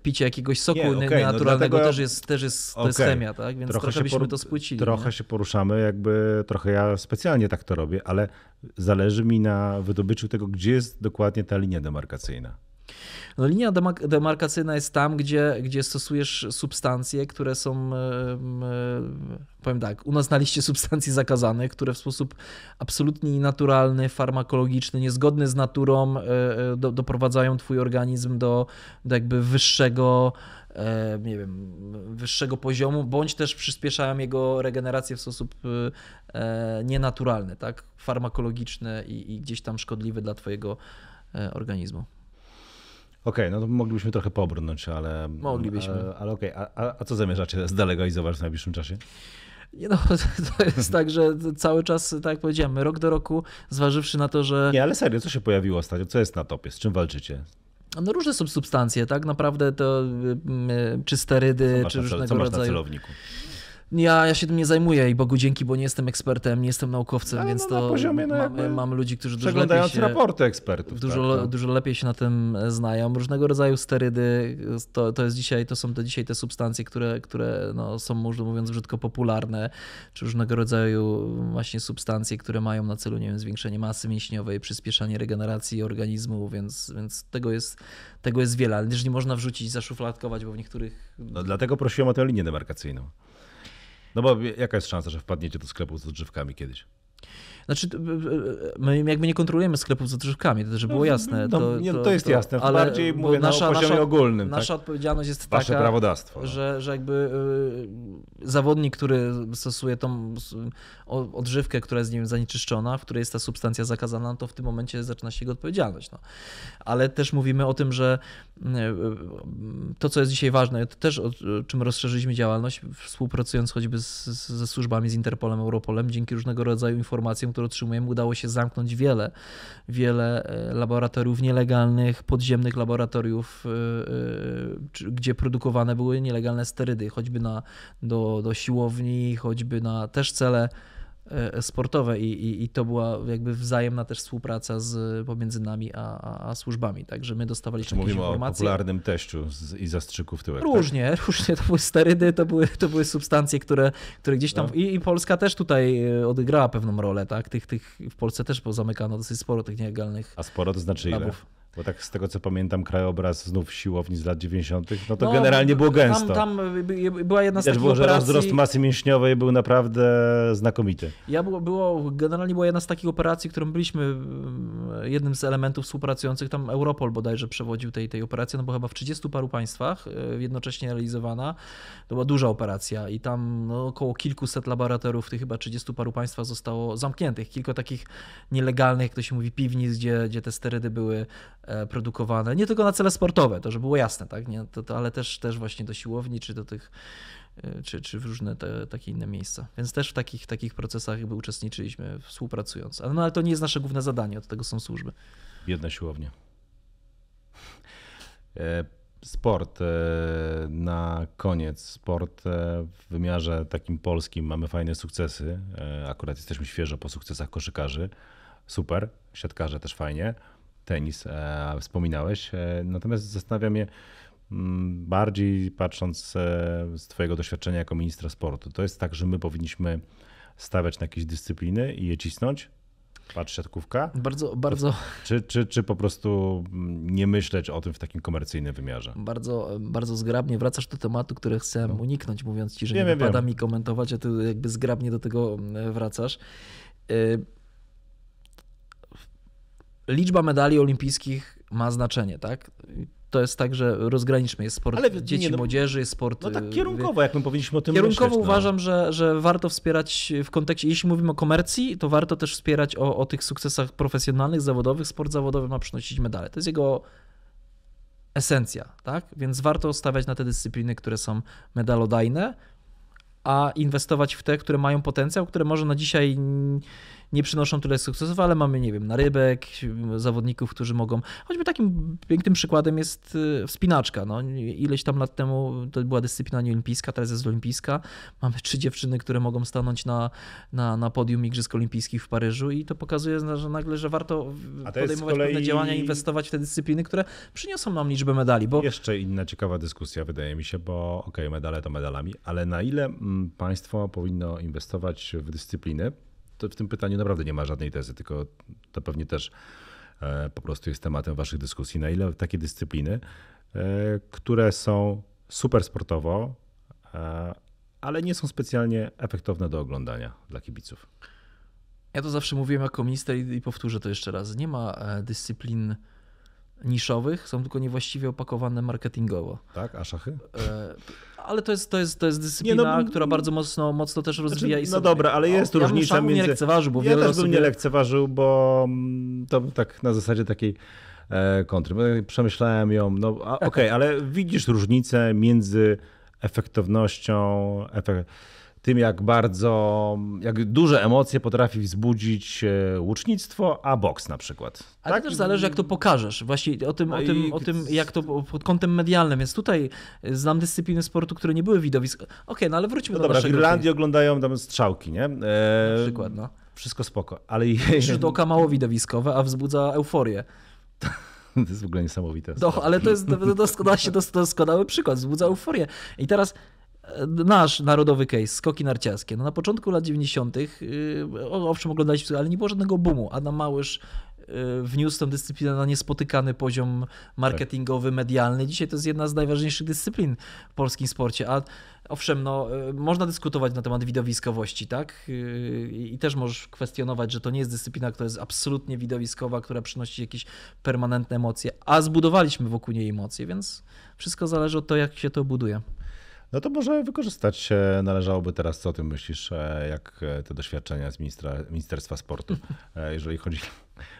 picie jakiegoś soku naturalnego też jest to jest chemia, tak? Więc trochę byśmy to spłycili. Trochę się poruszamy, jakby trochę ja specjalnie tak to robię, ale zależy mi na wydobyciu tego, gdzie jest dokładnie ta linia demarkacyjna. No, linia demarkacyjna jest tam, gdzie stosujesz substancje, które są, powiem tak, u nas na liście substancji zakazanych, które w sposób absolutnie nienaturalny, farmakologiczny, niezgodny z naturą doprowadzają twój organizm do jakby wyższego, nie wiem, wyższego poziomu, bądź też przyspieszają jego regenerację w sposób nienaturalny, tak, farmakologiczny i gdzieś tam szkodliwy dla twojego organizmu. Okej, no to moglibyśmy trochę pobrnąć, ale... Moglibyśmy. Ale okej, a co zamierzacie zdelegalizować w najbliższym czasie? Nie no, to jest tak, że cały czas, tak jak powiedziałem, rok do roku, zważywszy na to, że... Nie, ale serio, co się pojawiło ostatnio? Co jest na topie? Z czym walczycie? No różne są substancje, tak naprawdę to czy sterydy, czy różnego rodzaju... Co masz na celowniku? Ja się tym nie zajmuję i Bogu dzięki, bo nie jestem ekspertem, nie jestem naukowcem, ale więc no, to poziomie, mam ludzi, którzy dużo lepiej się, raporty ekspertów, dużo lepiej się na tym znają. Różnego rodzaju sterydy, to są dzisiaj te substancje, które no, są, można mówiąc brzydko, popularne, czy różnego rodzaju właśnie substancje, które mają na celu, nie wiem, zwiększenie masy mięśniowej, przyspieszanie regeneracji organizmu, więc tego jest wiele, ale też nie można wrzucić, zaszufladkować, bo w niektórych... No, dlatego prosiłem o tę linię demarkacyjną. No bo jaka jest szansa, że wpadniecie do sklepu z odżywkami kiedyś? Znaczy, my jakby nie kontrolujemy sklepów z odżywkami, to żeby było jasne. To jest jasne, ale bardziej mówię na poziomie ogólnym. Nasza odpowiedzialność jest taka, prawodawstwo, że jakby zawodnik, który stosuje tą odżywkę, która jest, nie wiem, zanieczyszczona, w której jest ta substancja zakazana, to w tym momencie zaczyna się jego odpowiedzialność. No. Ale też mówimy o tym, że to, co jest dzisiaj ważne, to też o czym rozszerzyliśmy działalność, współpracując choćby ze służbami, z Interpolem, Europolem, dzięki różnego rodzaju informacjom, które otrzymujemy, udało się zamknąć wiele laboratoriów nielegalnych, podziemnych laboratoriów, gdzie produkowane były nielegalne sterydy, choćby do siłowni, choćby na też cele sportowe i to była jakby wzajemna też współpraca pomiędzy nami a służbami. Także my dostawaliśmy jakieś informacje. Mówimy o popularnym teściu i zastrzyku w tyłek. Różnie, tak? Różnie. To były sterydy, to były substancje, które gdzieś tam... No. I Polska też tutaj odegrała pewną rolę. Tak? Tych w Polsce też pozamykano dosyć sporo tych nielegalnych. A sporo to znaczy ile? Bo tak z tego co pamiętam, krajobraz znów siłowni z lat 90. No to no, generalnie było gęsto. Tam była jedna z takich było, operacji... Wzrost masy mięśniowej był naprawdę znakomity. Generalnie była jedna z takich operacji, którą byliśmy jednym z elementów współpracujących. Tam Europol bodajże przewodził tej operacji. No bo chyba w 30 paru państwach jednocześnie realizowana. To była duża operacja i tam no, około kilkuset laboratoriów w tych chyba 30 paru państwach zostało zamkniętych. Kilka takich nielegalnych, jak to się mówi, piwnic, gdzie te sterydy były produkowane, nie tylko na cele sportowe, to żeby było jasne, tak? Nie, ale też właśnie do siłowni, czy do tych, czy w różne takie inne miejsca. Więc też w takich procesach jakby uczestniczyliśmy, współpracując. No, ale to nie jest nasze główne zadanie, od tego są służby. Biedna siłownia. Sport na koniec. Sport w wymiarze takim polskim mamy fajne sukcesy. Akurat jesteśmy świeżo po sukcesach koszykarzy. Super. Siatkarze też fajnie. Tenis wspominałeś, natomiast zastanawiam się bardziej patrząc z twojego doświadczenia jako ministra sportu. To jest tak, że my powinniśmy stawiać na jakieś dyscypliny i je cisnąć? Patrz, siatkówka? Bardzo, bardzo. Czy po prostu nie myśleć o tym w takim komercyjnym wymiarze? Bardzo, bardzo zgrabnie wracasz do tematu, który chcę uniknąć, mówiąc ci, że nie wypada mi komentować, a ty jakby zgrabnie do tego wracasz. Liczba medali olimpijskich ma znaczenie, tak? To jest tak, że rozgraniczny jest sport dzieci, młodzieży, jest sport... No tak kierunkowo, jak my powinniśmy o tym myśleć. Kierunkowo uważam, że warto wspierać w kontekście, jeśli mówimy o komercji, to warto też wspierać o tych sukcesach profesjonalnych, zawodowych. Sport zawodowy ma przynosić medale. To jest jego esencja, tak? Więc warto stawiać na te dyscypliny, które są medalodajne, a inwestować w te, które mają potencjał, które może na dzisiaj nie przynoszą tyle sukcesów, ale mamy, nie wiem, narybek, zawodników, którzy mogą... Choćby takim pięknym przykładem jest wspinaczka. No, ileś tam lat temu to była dyscyplina nieolimpijska, teraz jest olimpijska. Mamy 3 dziewczyny, które mogą stanąć na podium Igrzysk Olimpijskich w Paryżu i to pokazuje, że nagle, że warto podejmować pewne działania, inwestować w te dyscypliny, które przyniosą nam liczbę medali. Bo... Jeszcze inna ciekawa dyskusja, wydaje mi się, bo okej, medale to medalami, ale na ile państwo powinno inwestować w dyscypliny? To w tym pytaniu naprawdę nie ma żadnej tezy, tylko to pewnie też po prostu jest tematem waszych dyskusji. Na ile takie dyscypliny, które są super sportowo, ale nie są specjalnie efektowne do oglądania dla kibiców? Ja to zawsze mówiłem jako minister i powtórzę to jeszcze raz. Nie ma dyscyplin niszowych, są tylko niewłaściwie opakowane marketingowo. Tak, a szachy? Ale to jest dyscyplina, która bardzo mocno też rozwija i sobie... No dobra, ale jest różnica między... Ja nie lekceważył, bo wiele osób... nie lekceważył, bo to tak na zasadzie takiej kontry. Przemyślałem ją, no okej, ale widzisz różnicę między efektownością, tym jak duże emocje potrafi wzbudzić łucznictwo, a boks na przykład. Ale tak? To też zależy, jak to pokażesz. Właśnie o tym, jak to pod kątem medialnym. Więc tutaj znam dyscypliny sportu, które nie były widowisk. Okej, no ale wróćmy do naszego. W Irlandii oglądają tam strzałki, nie? Na przykład, no. Wszystko spoko, ale... Rzut oka mało widowiskowe, a wzbudza euforię. To jest w ogóle niesamowite. No, ale to jest doskonały przykład. Wzbudza euforię. I teraz... Nasz narodowy case, skoki narciarskie. No na początku lat 90. Owszem oglądaliśmy, ale nie było żadnego boomu. Adam Małysz wniósł tę dyscyplinę na niespotykany poziom marketingowy, medialny. Dzisiaj to jest jedna z najważniejszych dyscyplin w polskim sporcie. A owszem, no, można dyskutować na temat widowiskowości, tak? I też możesz kwestionować, że to nie jest dyscyplina, która jest absolutnie widowiskowa, która przynosi jakieś permanentne emocje, a zbudowaliśmy wokół niej emocje, więc wszystko zależy od tego, jak się to buduje. No to może wykorzystać należałoby teraz, co o tym myślisz, jak te doświadczenia z Ministerstwa Sportu, jeżeli chodzi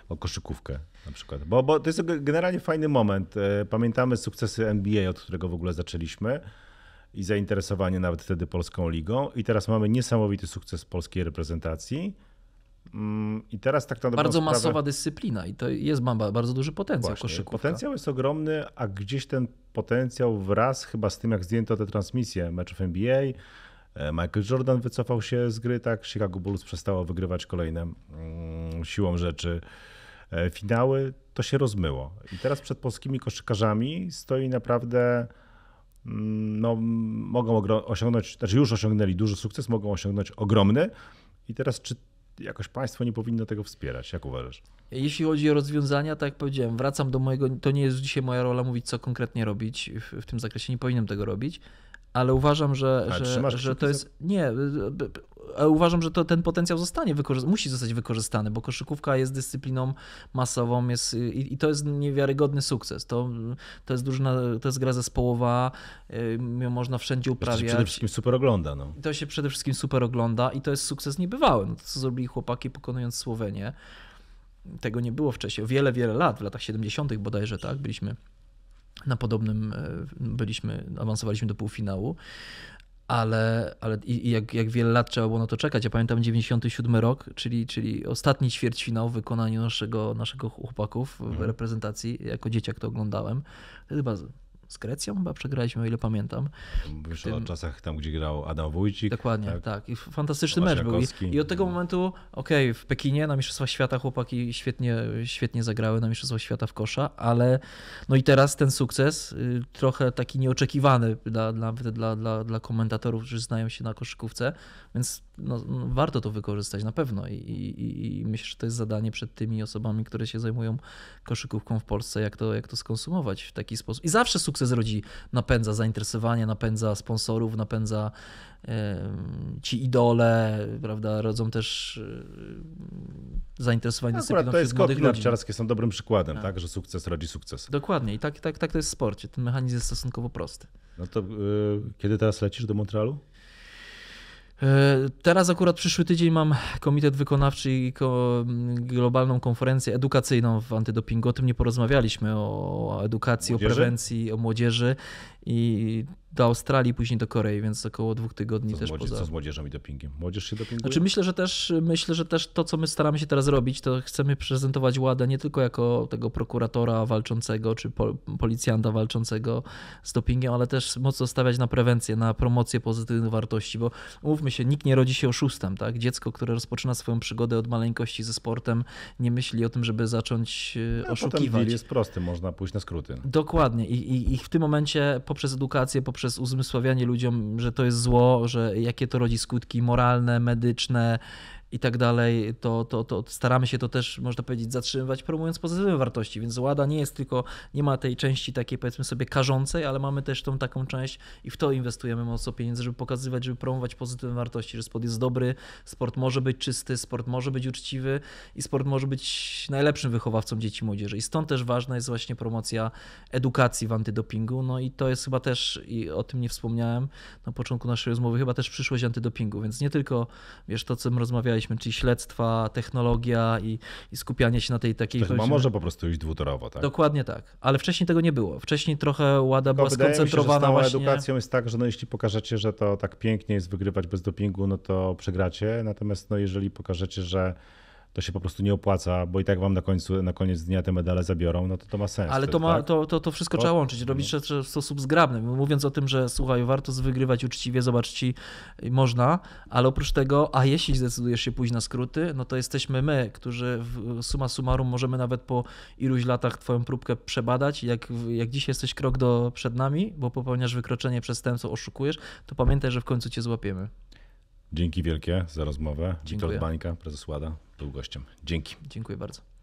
o koszykówkę na przykład. Bo to jest generalnie fajny moment. Pamiętamy sukcesy NBA, od którego w ogóle zaczęliśmy i zainteresowanie nawet wtedy Polską Ligą. I teraz mamy niesamowity sukces polskiej reprezentacji. I teraz tak naprawdę. Bardzo masowa dyscyplina i to jest bardzo duży potencjał. Właśnie, potencjał jest ogromny, a gdzieś ten potencjał wraz chyba z tym, jak zdjęto te transmisje meczów NBA, Michael Jordan wycofał się z gry, tak? Chicago Bulls przestało wygrywać kolejne siłą rzeczy finały. To się rozmyło. I teraz przed polskimi koszykarzami stoi naprawdę, no, mogą osiągnąć, znaczy już osiągnęli duży sukces, mogą osiągnąć ogromny. I teraz czy jakoś państwo nie powinno tego wspierać? Jak uważasz? Jeśli chodzi o rozwiązania, tak jak powiedziałem, wracam do mojego, to nie jest dzisiaj moja rola mówić, co konkretnie robić w tym zakresie, nie powinienem tego robić, ale uważam, że to jest, nie, uważam, że to ten potencjał zostanie musi zostać wykorzystany, bo koszykówka jest dyscypliną masową, jest, i to jest niewiarygodny sukces. To jest drużyna, to jest gra zespołowa, ją można wszędzie uprawiać. To się przede wszystkim super ogląda. No. To się przede wszystkim super ogląda i to jest sukces niebywały. No to, co zrobili chłopaki, pokonując Słowenię, tego nie było wcześniej. Wiele, wiele lat, w latach 70. bodajże, tak, byliśmy na podobnym, awansowaliśmy do półfinału, ale i jak wiele lat trzeba było na to czekać. Ja pamiętam 97 rok, czyli ostatni ćwierćfinał w wykonaniu naszego chłopaków w reprezentacji. Jako dzieciak to oglądałem. Chyba z Grecją przegraliśmy, o ile pamiętam. Mówisz o czasach tam, gdzie grał Adam Wójcik. Dokładnie, tak. I fantastyczny mecz był. I od tego momentu, okej, w Pekinie na Mistrzostwach Świata chłopaki świetnie zagrały na Mistrzostwach Świata w kosza, ale no i teraz ten sukces, trochę taki nieoczekiwany dla komentatorów, którzy znają się na koszykówce, więc no, warto to wykorzystać na pewno. I myślę, że to jest zadanie przed tymi osobami, które się zajmują koszykówką w Polsce, jak to skonsumować w taki sposób. I zawsze sukces rodzi, napędza zainteresowanie, napędza sponsorów, napędza ci idole, prawda, rodzą też zainteresowanie dyscypliną wśród młodych ludzi. Narciarskie są dobrym przykładem, tak, że sukces rodzi sukces. Dokładnie i tak to jest w sporcie, ten mechanizm jest stosunkowo prosty. No to kiedy teraz lecisz do Montrealu? Teraz akurat przyszły tydzień mam komitet wykonawczy i globalną konferencję edukacyjną w antydopingu. O tym nie porozmawialiśmy, o edukacji, młodzieży, o prewencji, o młodzieży i do Australii, później do Korei, więc około 2 tygodni też poza. Co z młodzieżą i dopingiem? Młodzież się dopinguje? Znaczy myślę, że też to, co my staramy się teraz robić, to chcemy prezentować Ładę nie tylko jako tego prokuratora walczącego, czy policjanta walczącego z dopingiem, ale też mocno stawiać na prewencję, na promocję pozytywnych wartości, bo umówmy się, nikt nie rodzi się oszustem, tak? Dziecko, które rozpoczyna swoją przygodę od maleńkości ze sportem, nie myśli o tym, żeby zacząć oszukiwać. Deal jest prosty, można pójść na skróty. Dokładnie i w tym momencie poprzez edukację, poprzez uzmysławianie ludziom, że to jest zło, że jakie to rodzi skutki moralne, medyczne i tak dalej, to staramy się to też, można powiedzieć, zatrzymywać, promując pozytywne wartości, więc Łada nie jest tylko, nie ma tej części takiej, powiedzmy sobie, karzącej, ale mamy też tą taką część i w to inwestujemy mocno pieniędzy, żeby pokazywać, żeby promować pozytywne wartości, że sport jest dobry, sport może być czysty, sport może być uczciwy i sport może być najlepszym wychowawcą dzieci i młodzieży i stąd też ważna jest właśnie promocja edukacji w antydopingu, no i to jest chyba też, i o tym nie wspomniałem na początku naszej rozmowy, chyba też przyszłość antydopingu, więc nie tylko, wiesz, to, co my rozmawialiśmy, czyli śledztwa, technologia i skupianie się na tej takiej... To chyba może po prostu iść dwutorowo, tak? Dokładnie tak, ale wcześniej tego nie było. Wcześniej trochę Łada była skoncentrowana właśnie... Z całą edukacją jest tak, że no jeśli pokażecie, że to tak pięknie jest wygrywać bez dopingu, no to przegracie, natomiast no jeżeli pokażecie, że to się po prostu nie opłaca, bo i tak wam na koniec dnia te medale zabiorą, no to ma sens. Ale to wszystko trzeba łączyć, robić rzeczy w sposób zgrabny. Mówiąc o tym, że słuchaj, warto wygrywać uczciwie, zobaczcie, można, ale oprócz tego, a jeśli zdecydujesz się pójść na skróty, no to jesteśmy my, którzy summa summarum możemy nawet po iluś latach twoją próbkę przebadać. Jak dziś jesteś krok przed nami, bo popełniasz wykroczenie, przestępstwo, oszukujesz, to pamiętaj, że w końcu cię złapiemy. Dzięki wielkie za rozmowę. Witold Bańka, prezes Łada, był gościem. Dzięki. Dziękuję bardzo.